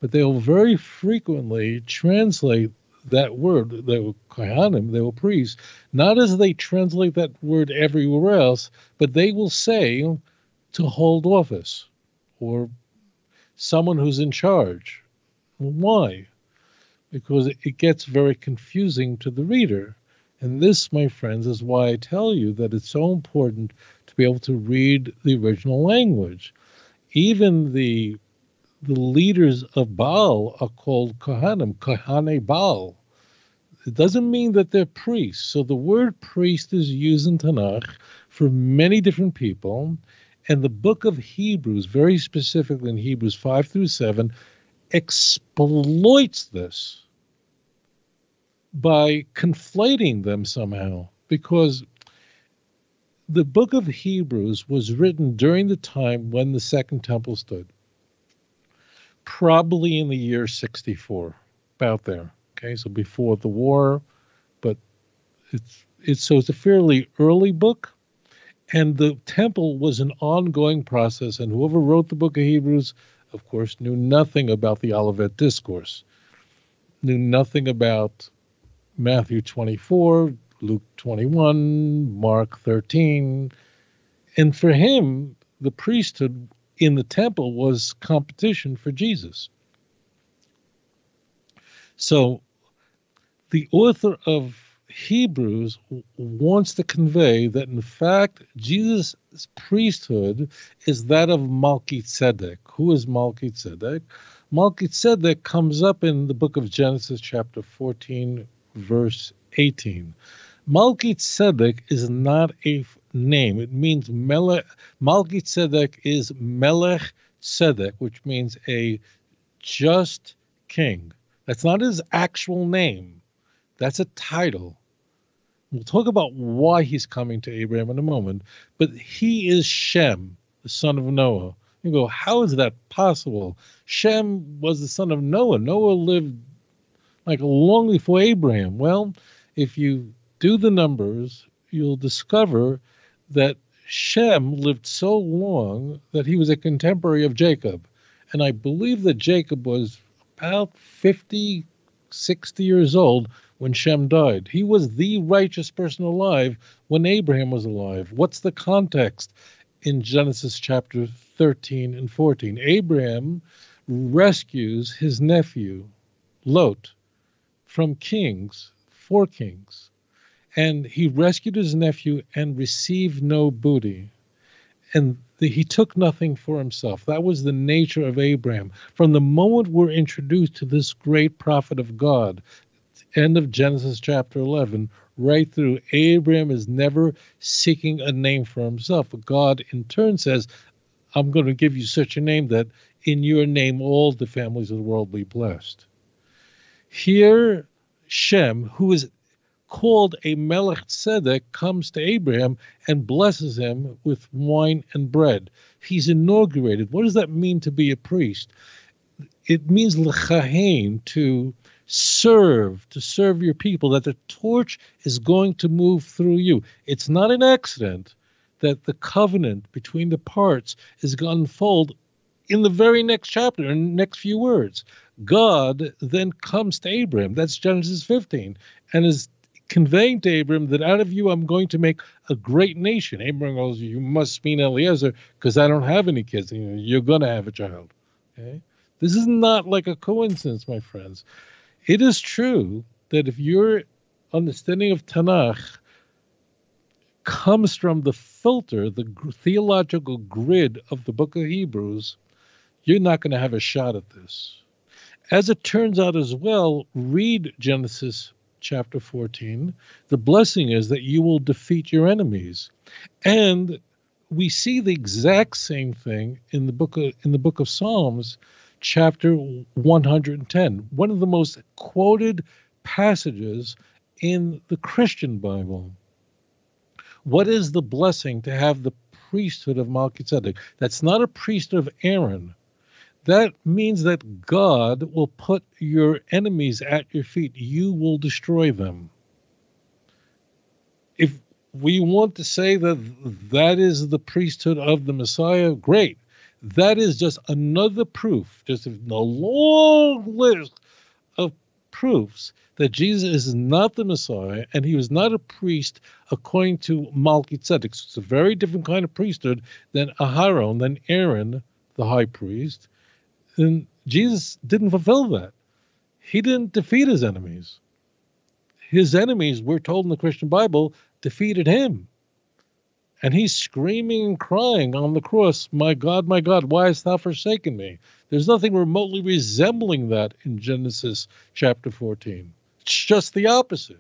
but they'll very frequently translate that word, they were kohanim, they were priests, not as they translate that word everywhere else, but they will say to hold office or someone who's in charge. Why? Because it gets very confusing to the reader. And this, my friends, is why I tell you that it's so important to be able to read the original language. Even the leaders of Baal are called Kohanim, Kohane Baal. It doesn't mean that they're priests. So the word priest is used in TeNaK for many different people. And the book of Hebrews, very specifically in Hebrews 5 through 7, exploits this by conflating them somehow. Because the book of Hebrews was written during the time when the Second Temple stood. Probably in the year 64, about there. Okay, so before the war, but it's so it's a fairly early book, And the temple was an ongoing process. And whoever wrote the book of Hebrews, of course, knew nothing about the Olivet Discourse, knew nothing about Matthew 24, Luke 21, Mark 13. And for him, the priesthood in the temple was competition for Jesus. So the author of Hebrews wants to convey that, in fact, Jesus' priesthood is that of Melchizedek. Who is Melchizedek? Melchizedek comes up in the book of Genesis, chapter 14, verse 18. Melchizedek is not a name. It means Melech. Melchizedek is Melech Tzedek, which means a just king. That's not his actual name. That's a title. We'll talk about why he's coming to Abraham in a moment, but he is Shem, the son of Noah. You go, how is that possible? Shem was the son of Noah. Noah lived like long before Abraham. Well, if you do the numbers, you'll discover that Shem lived so long that he was a contemporary of Jacob. And I believe that Jacob was about 50, 60 years old when Shem died. He was the righteous person alive when Abraham was alive. What's the context? In Genesis chapter 13 and 14, Abraham rescues his nephew, Lot, from kings, 4 kings. And he rescued his nephew and received no booty. And he took nothing for himself. That was the nature of Abraham. From the moment we're introduced to this great prophet of God, end of Genesis chapter 11, right through, Abraham is never seeking a name for himself. God in turn says, I'm going to give you such a name that in your name all the families of the world be blessed. Here, Shem, who is called a Melchizedek, comes to Abraham and blesses him with wine and bread. He's inaugurated. What does that mean to be a priest? It means l'chahein, to serve your people, that the torch is going to move through you. It's not an accident that the covenant between the parts is going to unfold in the very next chapter, in the next few words. God then comes to Abraham, that's Genesis 15, and is conveying to Abram that out of you I'm going to make a great nation. Abram goes, you must mean Eliezer, because I don't have any kids. You're going to have a child. Okay? This is not like a coincidence, my friends. It is true that if your understanding of TeNaK comes from the filter, the theological grid of the book of Hebrews, you're not going to have a shot at this. As it turns out as well, read Genesis chapter 14, the blessing is that you will defeat your enemies. And we see the exact same thing in the book of Psalms, chapter 110, one of the most quoted passages in the Christian Bible. What is the blessing to have the priesthood of Melchizedek? That's not a priesthood of Aaron. That means that God will put your enemies at your feet. You will destroy them. If we want to say that that is the priesthood of the Messiah, great. That is just another proof, just a long list of proofs that Jesus is not the Messiah and he was not a priest according to Melchizedek. So it's a very different kind of priesthood than Aharon, than Aaron, the high priest. And Jesus didn't fulfill that. He didn't defeat his enemies. His enemies, we're told in the Christian Bible, defeated him. And he's screaming and crying on the cross, my God, why hast thou forsaken me? There's nothing remotely resembling that in Genesis chapter 14. It's just the opposite.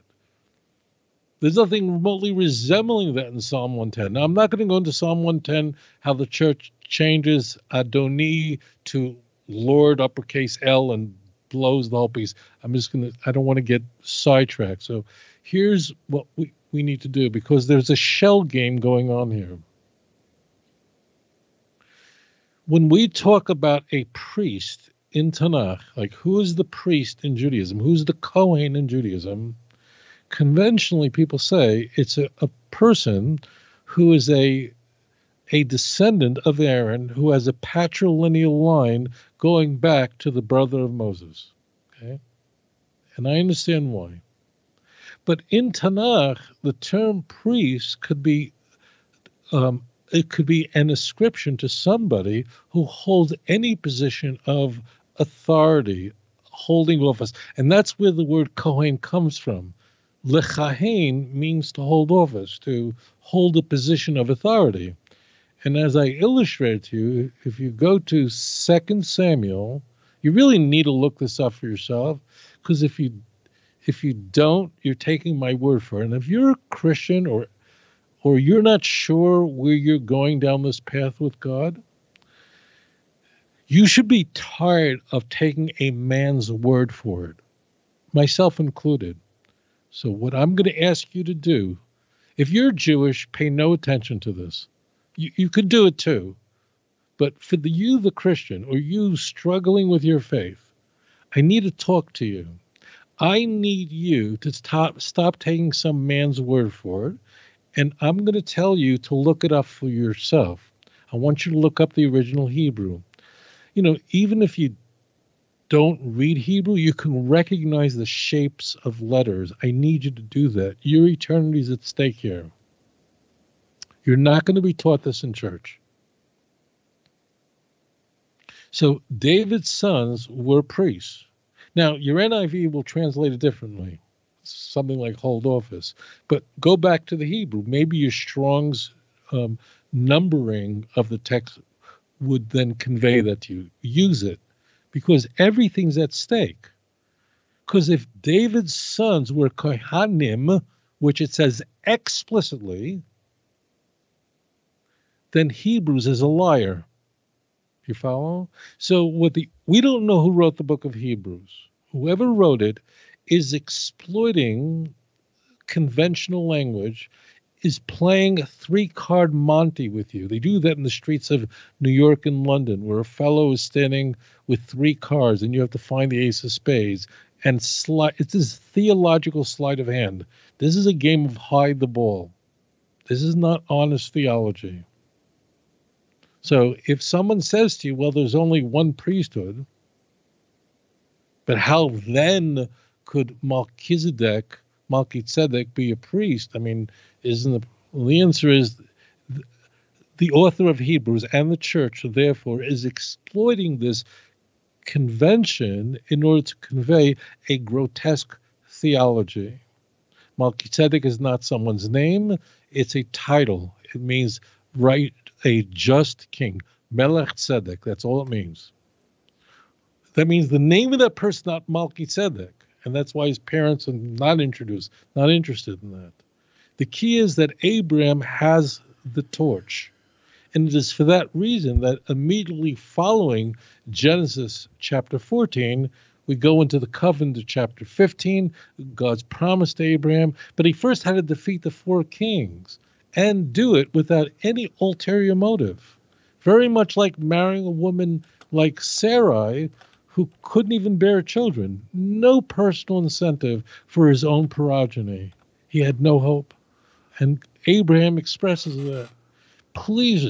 There's nothing remotely resembling that in Psalm 110. Now, I'm not going to go into Psalm 110, how the church changes Adoni to Lord, uppercase L, and blows the whole piece. I don't want to get sidetracked. So here's what we need to do, because there's a shell game going on here. When we talk about a priest in TeNaK, like who is the priest in Judaism? Who's the Kohen in Judaism? Conventionally, people say it's a person who is a descendant of Aaron, who has a patrilineal line going back to the brother of Moses. Okay? And I understand why. But in TeNaK, the term priest could be it could be an ascription to somebody who holds any position of authority, holding office. And that's where the word Kohen comes from. Lechahen means to hold office, to hold a position of authority. And as I illustrated to you, if you go to 2 Samuel, you really need to look this up for yourself, because if you don't, you're taking my word for it. And if you're a Christian or you're not sure where you're going down this path with God, you should be tired of taking a man's word for it, myself included. So what I'm going to ask you to do, if you're Jewish, pay no attention to this. You could do it too. But for the Christian, or you struggling with your faith, I need to talk to you. I need you to stop taking some man's word for it, and I'm going to tell you to look it up for yourself. I want you to look up the original Hebrew. You know, even if you don't read Hebrew, you can recognize the shapes of letters. I need you to do that. Your eternity is at stake here. You're not going to be taught this in church. So David's sons were priests. Now, your NIV will translate it differently, something like hold office. But go back to the Hebrew. Maybe your Strong's numbering of the text would then convey that to you. Use it, because everything's at stake. Because if David's sons were kohanim, which it says explicitly, then Hebrews is a liar. You follow? So we don't know who wrote the book of Hebrews. Whoever wrote it is exploiting conventional language, is playing a 3-card Monty with you. They do that in the streets of New York and London, where a fellow is standing with 3 cards, and you have to find the ace of spades. And it's this theological sleight of hand. This is a game of hide the ball. This is not honest theology. So if someone says to you, well, there's only one priesthood, but how then could Melchizedek be a priest? I mean, the answer is the author of Hebrews and the church, therefore, is exploiting this convention in order to convey a grotesque theology. Melchizedek is not someone's name. It's a title. It means right. A just king, Melech Tzedek, that's all it means. That means the name of that person, not Melchizedek, and that's why his parents are not introduced, not interested in that. The key is that Abraham has the torch, and it is for that reason that immediately following Genesis chapter 14, we go into the covenant of chapter 15, God's promise to Abraham, but he first had to defeat the 4 kings. And do it without any ulterior motive. Very much like marrying a woman like Sarai, who couldn't even bear children. No personal incentive for his own progeny. He had no hope. And Abraham expresses that. Please,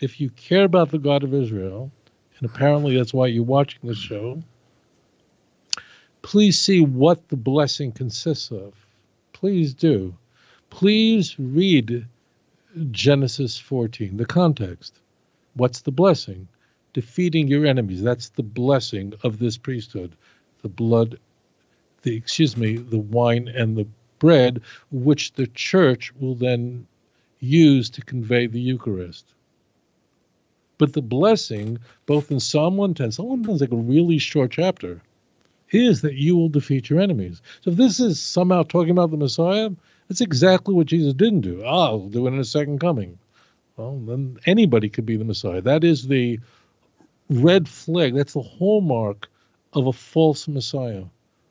if you care about the God of Israel, and apparently that's why you're watching this show, please see what the blessing consists of. Please do. Please read Genesis 14, the context. What's the blessing? Defeating your enemies. That's the blessing of this priesthood. The blood, the wine and the bread, which the church will then use to convey the Eucharist. But the blessing, both in Psalm 110, Psalm 110 is like a really short chapter, is that you will defeat your enemies. So if this is somehow talking about the Messiah, that's exactly what Jesus didn't do. I'll do it in a second coming. Well, then anybody could be the Messiah. That is the red flag. That's the hallmark of a false Messiah.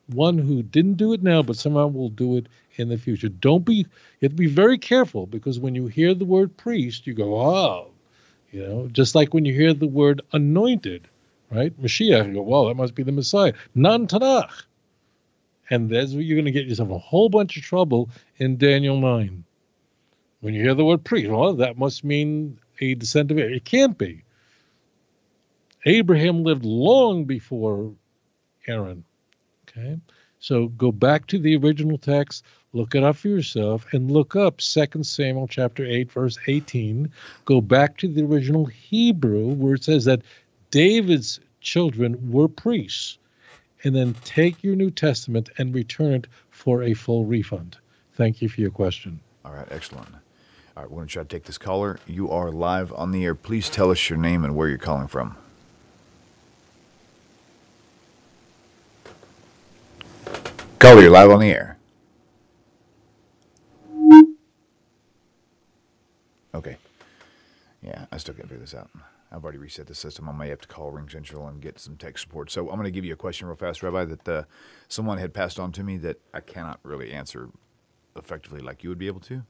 One who didn't do it now, but somehow will do it in the future. You have to be very careful, because when you hear the word priest, you go, oh, you know, just like when you hear the word anointed, right? Mashiach, you go, well, that must be the Messiah. Non-Tanakh. And that's where you're going to get yourself a whole bunch of trouble in Daniel 9. When you hear the word priest, well, that must mean a descent of Abraham. It can't be. Abraham lived long before Aaron. Okay, so go back to the original text, look it up for yourself, and look up 2 Samuel chapter 8, verse 18. Go back to the original Hebrew where it says that David's children were priests, and then take your New Testament and return it for a full refund. Thank you for your question. All right, excellent. All right, we're going to try to take this caller. You are live on the air. Please tell us your name and where you're calling from. Caller, you're live on the air. Okay. Yeah, I still can't figure this out. I've already reset the system. I may have to call Ring Central and get some tech support. So I'm going to give you a question real fast, Rabbi, that someone had passed on to me that I cannot really answer effectively like you would be able to.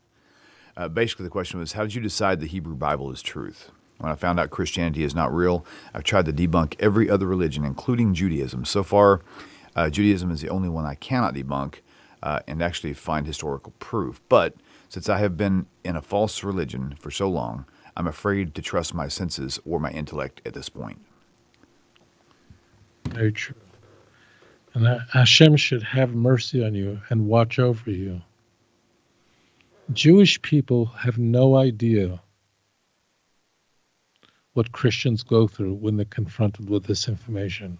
Basically, the question was, how did you decide the Hebrew Bible is truth? When I found out Christianity is not real, I've tried to debunk every other religion, including Judaism. So far, Judaism is the only one I cannot debunk and actually find historical proof. But since I have been in a false religion for so long, I'm afraid to trust my senses or my intellect at this point. Very true. And Hashem should have mercy on you and watch over you. Jewish people have no idea what Christians go through when they're confronted with this information.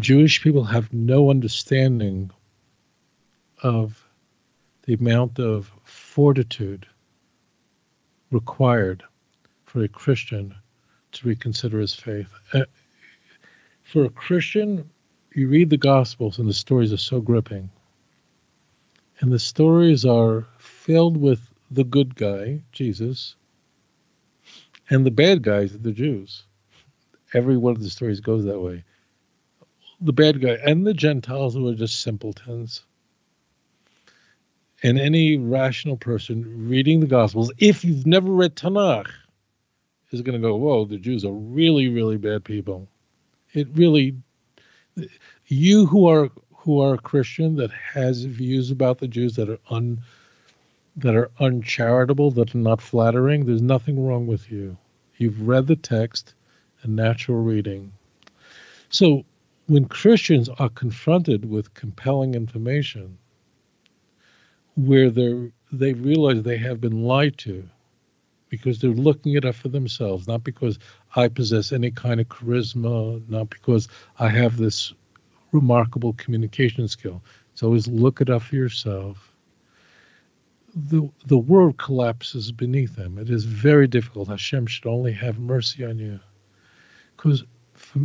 Jewish people have no understanding of the amount of fortitude required for a Christian to reconsider his faith. For a Christian, you read the Gospels and the stories are so gripping. And the stories are filled with the good guy, Jesus, and the bad guys, the Jews. Every one of the stories goes that way. The bad guy and the Gentiles were just simpletons. And any rational person reading the Gospels, if you've never read TeNaK, is going to go, whoa, the Jews are really, really bad people. It really, you who are a Christian that has views about the Jews that are uncharitable, that are not flattering, there's nothing wrong with you. You've read the text and natural reading. So when Christians are confronted with compelling information, where they realize they have been lied to because they're looking it up for themselves, not because I possess any kind of charisma, not because I have this remarkable communication skill. It's always look it up for yourself. The world collapses beneath them. It is very difficult. Hashem should only have mercy on you. Because for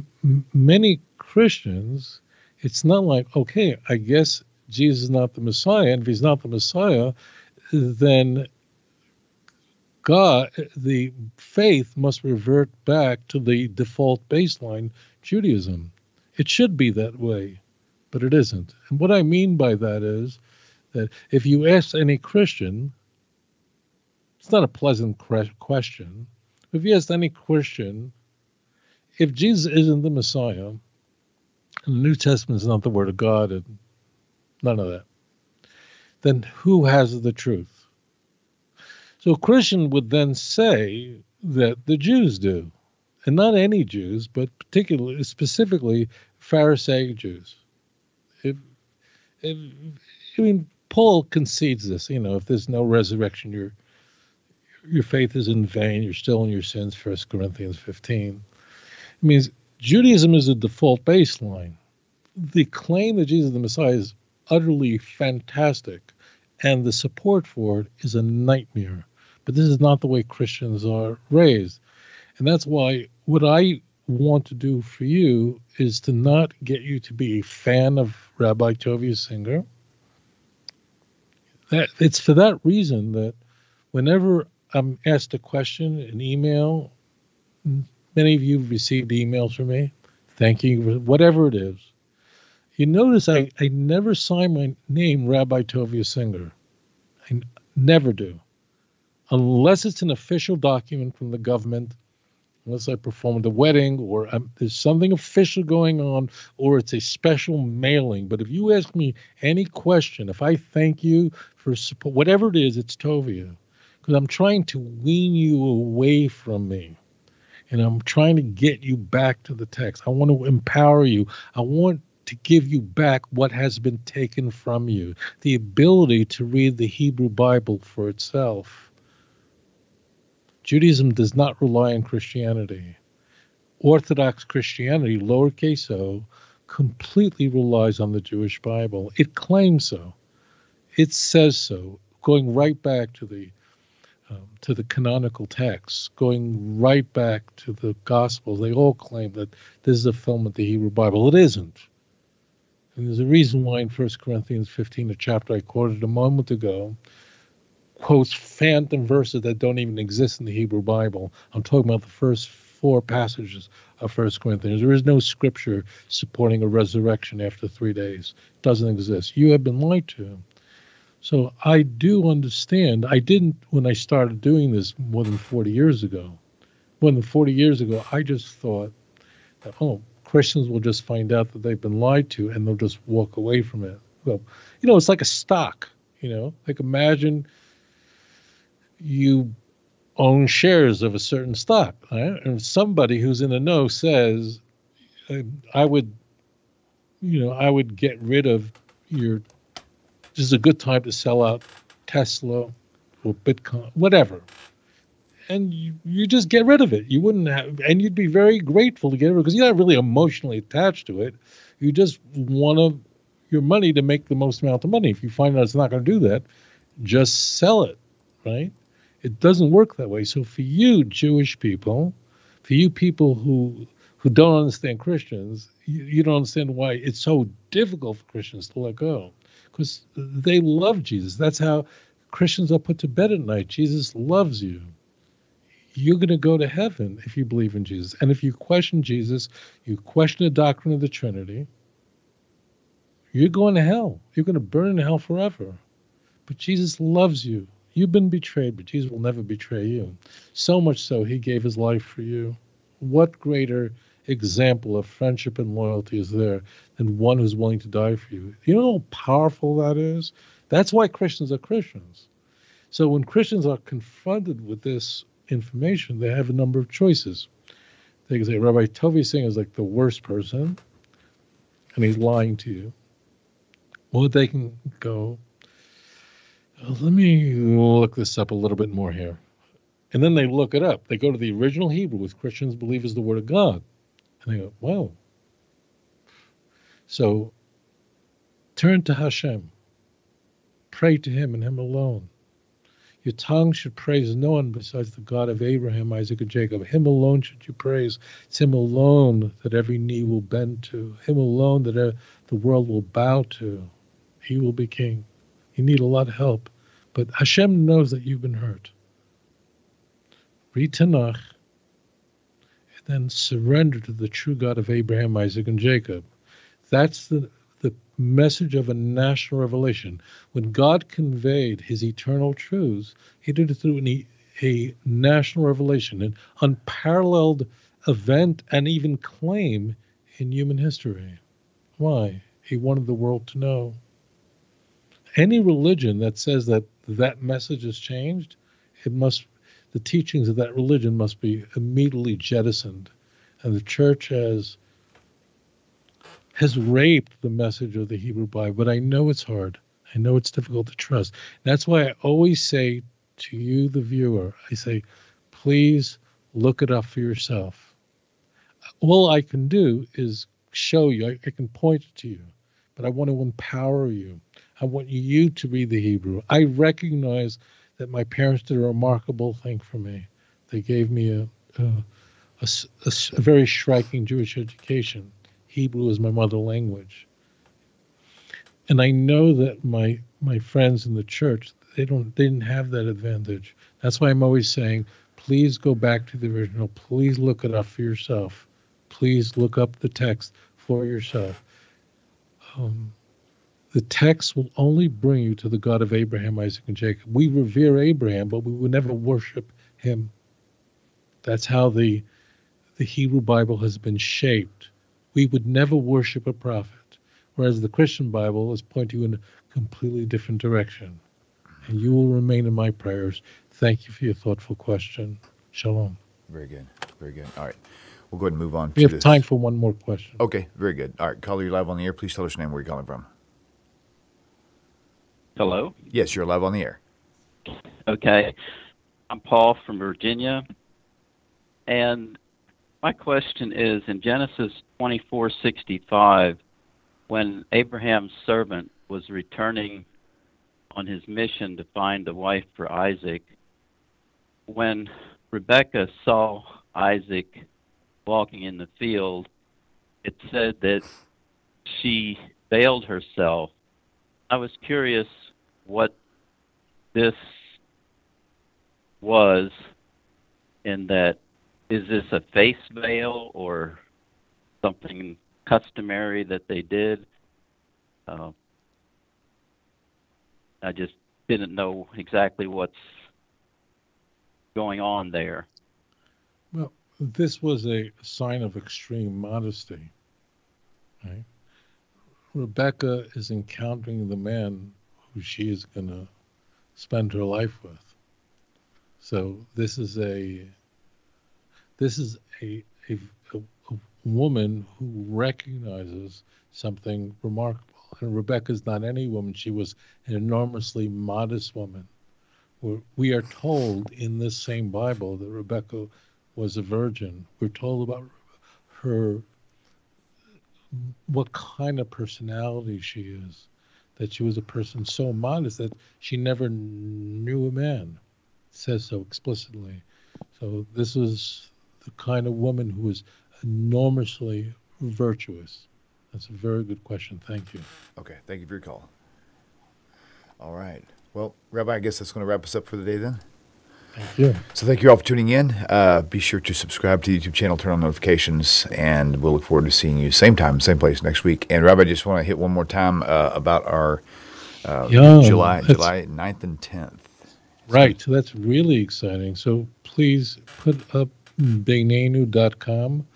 many Christians, it's not like, okay, I guess Jesus is not the Messiah, and if he's not the Messiah, then God, the faith must revert back to the default baseline, Judaism. It should be that way, but it isn't. And what I mean by that is that if you ask any Christian, it's not a pleasant question. If you ask any Christian, if Jesus isn't the Messiah, and the New Testament is not the Word of God, and none of that, then who has the truth? So a Christian would then say that the Jews do, and not any Jews, but particularly, specifically, Pharisaic Jews. I mean, Paul concedes this. You know, if there's no resurrection, your faith is in vain. You're still in your sins. 1 Corinthians 15. It means Judaism is the default baseline. The claim that Jesus is the Messiah is utterly fantastic, and the support for it is a nightmare. But this is not the way Christians are raised. And that's why what I want to do for you is to not get you to be a fan of Rabbi Tovia Singer. It's for that reason that whenever I'm asked a question, an email, many of you have received emails from me, thank you for whatever it is. You notice I never sign my name Rabbi Tovia Singer. I never do. Unless it's an official document from the government unless I performed a wedding or there's something official going on or it's a special mailing. But if you ask me any question, if I thank you for support, whatever it is, it's Tovia. Because I'm trying to wean you away from me. And I'm trying to get you back to the text. I want to empower you. I want to give you back what has been taken from you. The ability to read the Hebrew Bible for itself. Judaism does not rely on Christianity. Orthodox Christianity, lowercase o, completely relies on the Jewish Bible. It claims so. It says so. Going right back to the canonical texts, going right back to the Gospels, they all claim that this is a fulfillment of the Hebrew Bible. It isn't. And there's a reason why in 1 Corinthians 15, the chapter I quoted a moment ago, quotes phantom verses that don't even exist in the Hebrew Bible. I'm talking about the first four passages of 1 Corinthians. There is no scripture supporting a resurrection after 3 days. It doesn't exist. You have been lied to. So I do understand. I didn't when I started doing this more than 40 years ago. More than 40 years ago, I just thought that, oh, Christians will just find out that they've been lied to and they'll just walk away from it. Well, you know, it's like a stock, you know. Like imagine you own shares of a certain stock, right? And somebody who's in the know says, I would get rid of your... This is a good time to sell out Tesla or Bitcoin, whatever. And you just get rid of it. You wouldn't have, and you'd be very grateful to get rid of it because you're not really emotionally attached to it. You just want your money to make the most amount of money. If you find out it's not going to do that, just sell it, right? It doesn't work that way. So for you Jewish people, for you people who don't understand Christians, you don't understand why it's so difficult for Christians to let go. Because they love Jesus. That's how Christians are put to bed at night. Jesus loves you. You're going to go to heaven if you believe in Jesus. And if you question Jesus, you question the doctrine of the Trinity, you're going to hell. You're going to burn in hell forever. But Jesus loves you. You've been betrayed, but Jesus will never betray you. So much so, he gave his life for you. What greater example of friendship and loyalty is there than one who's willing to die for you? You know how powerful that is? That's why Christians are Christians. So when Christians are confronted with this information, they have a number of choices. They can say, Rabbi Tovia Singer is like the worst person, and he's lying to you. Or they can go, let me look this up a little bit more here. And then they look it up. They go to the original Hebrew, which Christians believe is the Word of God. And they go, wow. So turn to Hashem. Pray to him and him alone. Your tongue should praise no one besides the God of Abraham, Isaac, and Jacob. Him alone should you praise. It's him alone that every knee will bend to. Him alone that the world will bow to. He will be king. You need a lot of help. But Hashem knows that you've been hurt. Read TeNaK. Then surrender to the true God of Abraham, Isaac, and Jacob. That's the message of a national revelation. When God conveyed his eternal truths, he did it through a national revelation, an unparalleled event and even claim in human history. Why? He wanted the world to know. Any religion that says that message has changed, the teachings of that religion must be immediately jettisoned. And the church has raped the message of the Hebrew Bible. But I know it's hard. I know it's difficult to trust. And that's why I always say to you, the viewer, I say, please look it up for yourself. All I can do is show you. I can point it to you. But I want to empower you. I want you to read the Hebrew. I recognize that my parents did a remarkable thing for me. They gave me a very striking Jewish education. Hebrew is my mother language. And I know that my friends in the church, they didn't have that advantage. That's why I'm always saying, please go back to the original. Please look it up for yourself. Please look up the text for yourself. The text will only bring you to the God of Abraham, Isaac, and Jacob. We revere Abraham, but we will never worship him. That's how the the Hebrew Bible has been shaped. We would never worship a prophet, whereas the Christian Bible is pointing in a completely different direction. And you will remain in my prayers. Thank you for your thoughtful question. Shalom. Very good. Very good. All right. We'll go ahead and move on. We have time for one more question. Okay. Very good. All right. Caller, you're live on the air. Please tell us your name, where you're calling from. Hello? Yes, you're live on the air. Okay. I'm Paul from Virginia. And my question is, in Genesis 24:65, when Abraham's servant was returning on his mission to find a wife for Isaac, when Rebekah saw Isaac walking in the field, it said that she veiled herself. I was curious what this was, in that, is this a face veil or something customary that they did? I just didn't know exactly what's going on there. Well, this was a sign of extreme modesty. Right? Rebekah is encountering the man who she is going to spend her life with. So this is a woman who recognizes something remarkable. And Rebekah's not any woman. She was an enormously modest woman. We are told in this same Bible that Rebekah was a virgin. We're told about her, what kind of personality she is, that she was a person so modest that she never knew a man. It says so explicitly. So this is the kind of woman who is enormously virtuous. That's a very good question. Thank you. Okay. Thank you for your call. All right. Well, Rabbi, I guess that's going to wrap us up for the day then. Thank you. So thank you all for tuning in. Be sure to subscribe to the YouTube channel, turn on notifications, and we'll look forward to seeing you same time, same place next week. And Rabbi, I just want to hit one more time about our July 9th and 10th. Right. So that's really exciting. So please put up Beyneynu.com.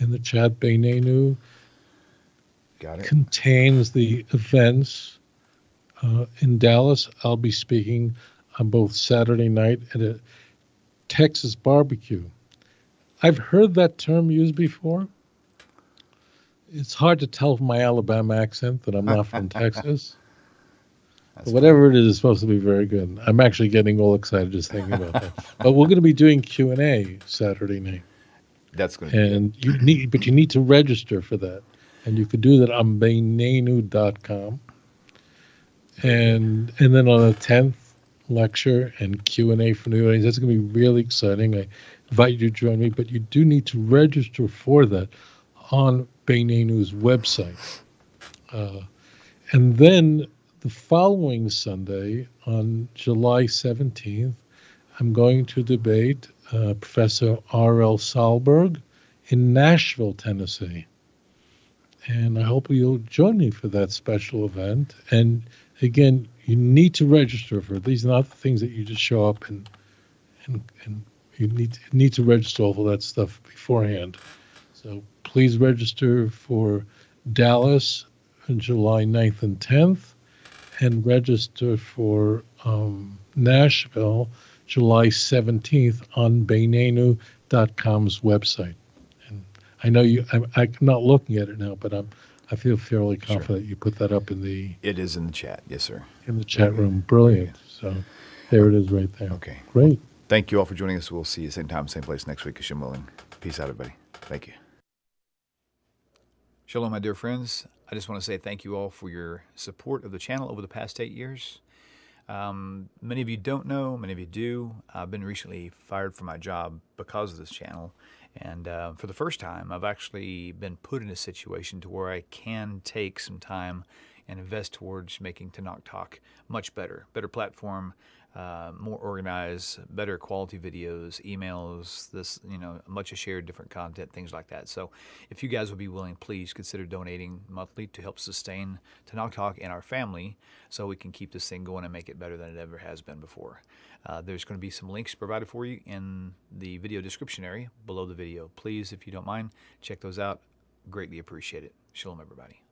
In the chat, Beyneynu contains the events. In Dallas, I'll be speaking on both Saturday night at a Texas barbecue. I've heard that term used before. It's hard to tell from my Alabama accent that I'm not from Texas. But whatever it is, it's supposed to be very good. I'm actually getting all excited just thinking about that. But we're going to be doing Q&A Saturday night. That's going to be good. But you need to register for that. And you could do that on Beyneynu.com. And then on the 10th, lecture and Q&A for new audience. That's going to be really exciting. I invite you to join me. But you do need to register for that on Beyneynu's website. And then the following Sunday, on July 17th, I'm going to debate Professor R.L. Solberg in Nashville, Tennessee. And I hope you'll join me for that special event. And again, you need to register for it. These are not the things that you just show up and you need to register all of that stuff beforehand. So please register for Dallas on July 9th and 10th, and register for Nashville July 17th on Beyneynu.com's website. And I know you, I'm not looking at it now, but I feel fairly confident you put that up in the... It is in the chat, yes, sir. In the chat room. Brilliant. So there it is right there. Okay. Great. Well, thank you all for joining us. We'll see you same time, same place next week, Hashem willing. Peace out, everybody. Thank you. Shalom, my dear friends. I just want to say thank you all for your support of the channel over the past 8 years. Many of you don't know, many of you do. I've been recently fired from my job because of this channel. And for the first time, I've actually been put in a situation to where I can take some time and invest towards making TeNaK Talk much better platform, more organized, better quality videos, emails, this, you know, much of shared different content, things like that. So if you guys would be willing, please consider donating monthly to help sustain TeNaK Talk and our family so we can keep this thing going and make it better than it ever has been before. There's going to be some links provided for you in the video description area below the video. Please, if you don't mind, check those out. Greatly appreciate it. Shalom, everybody.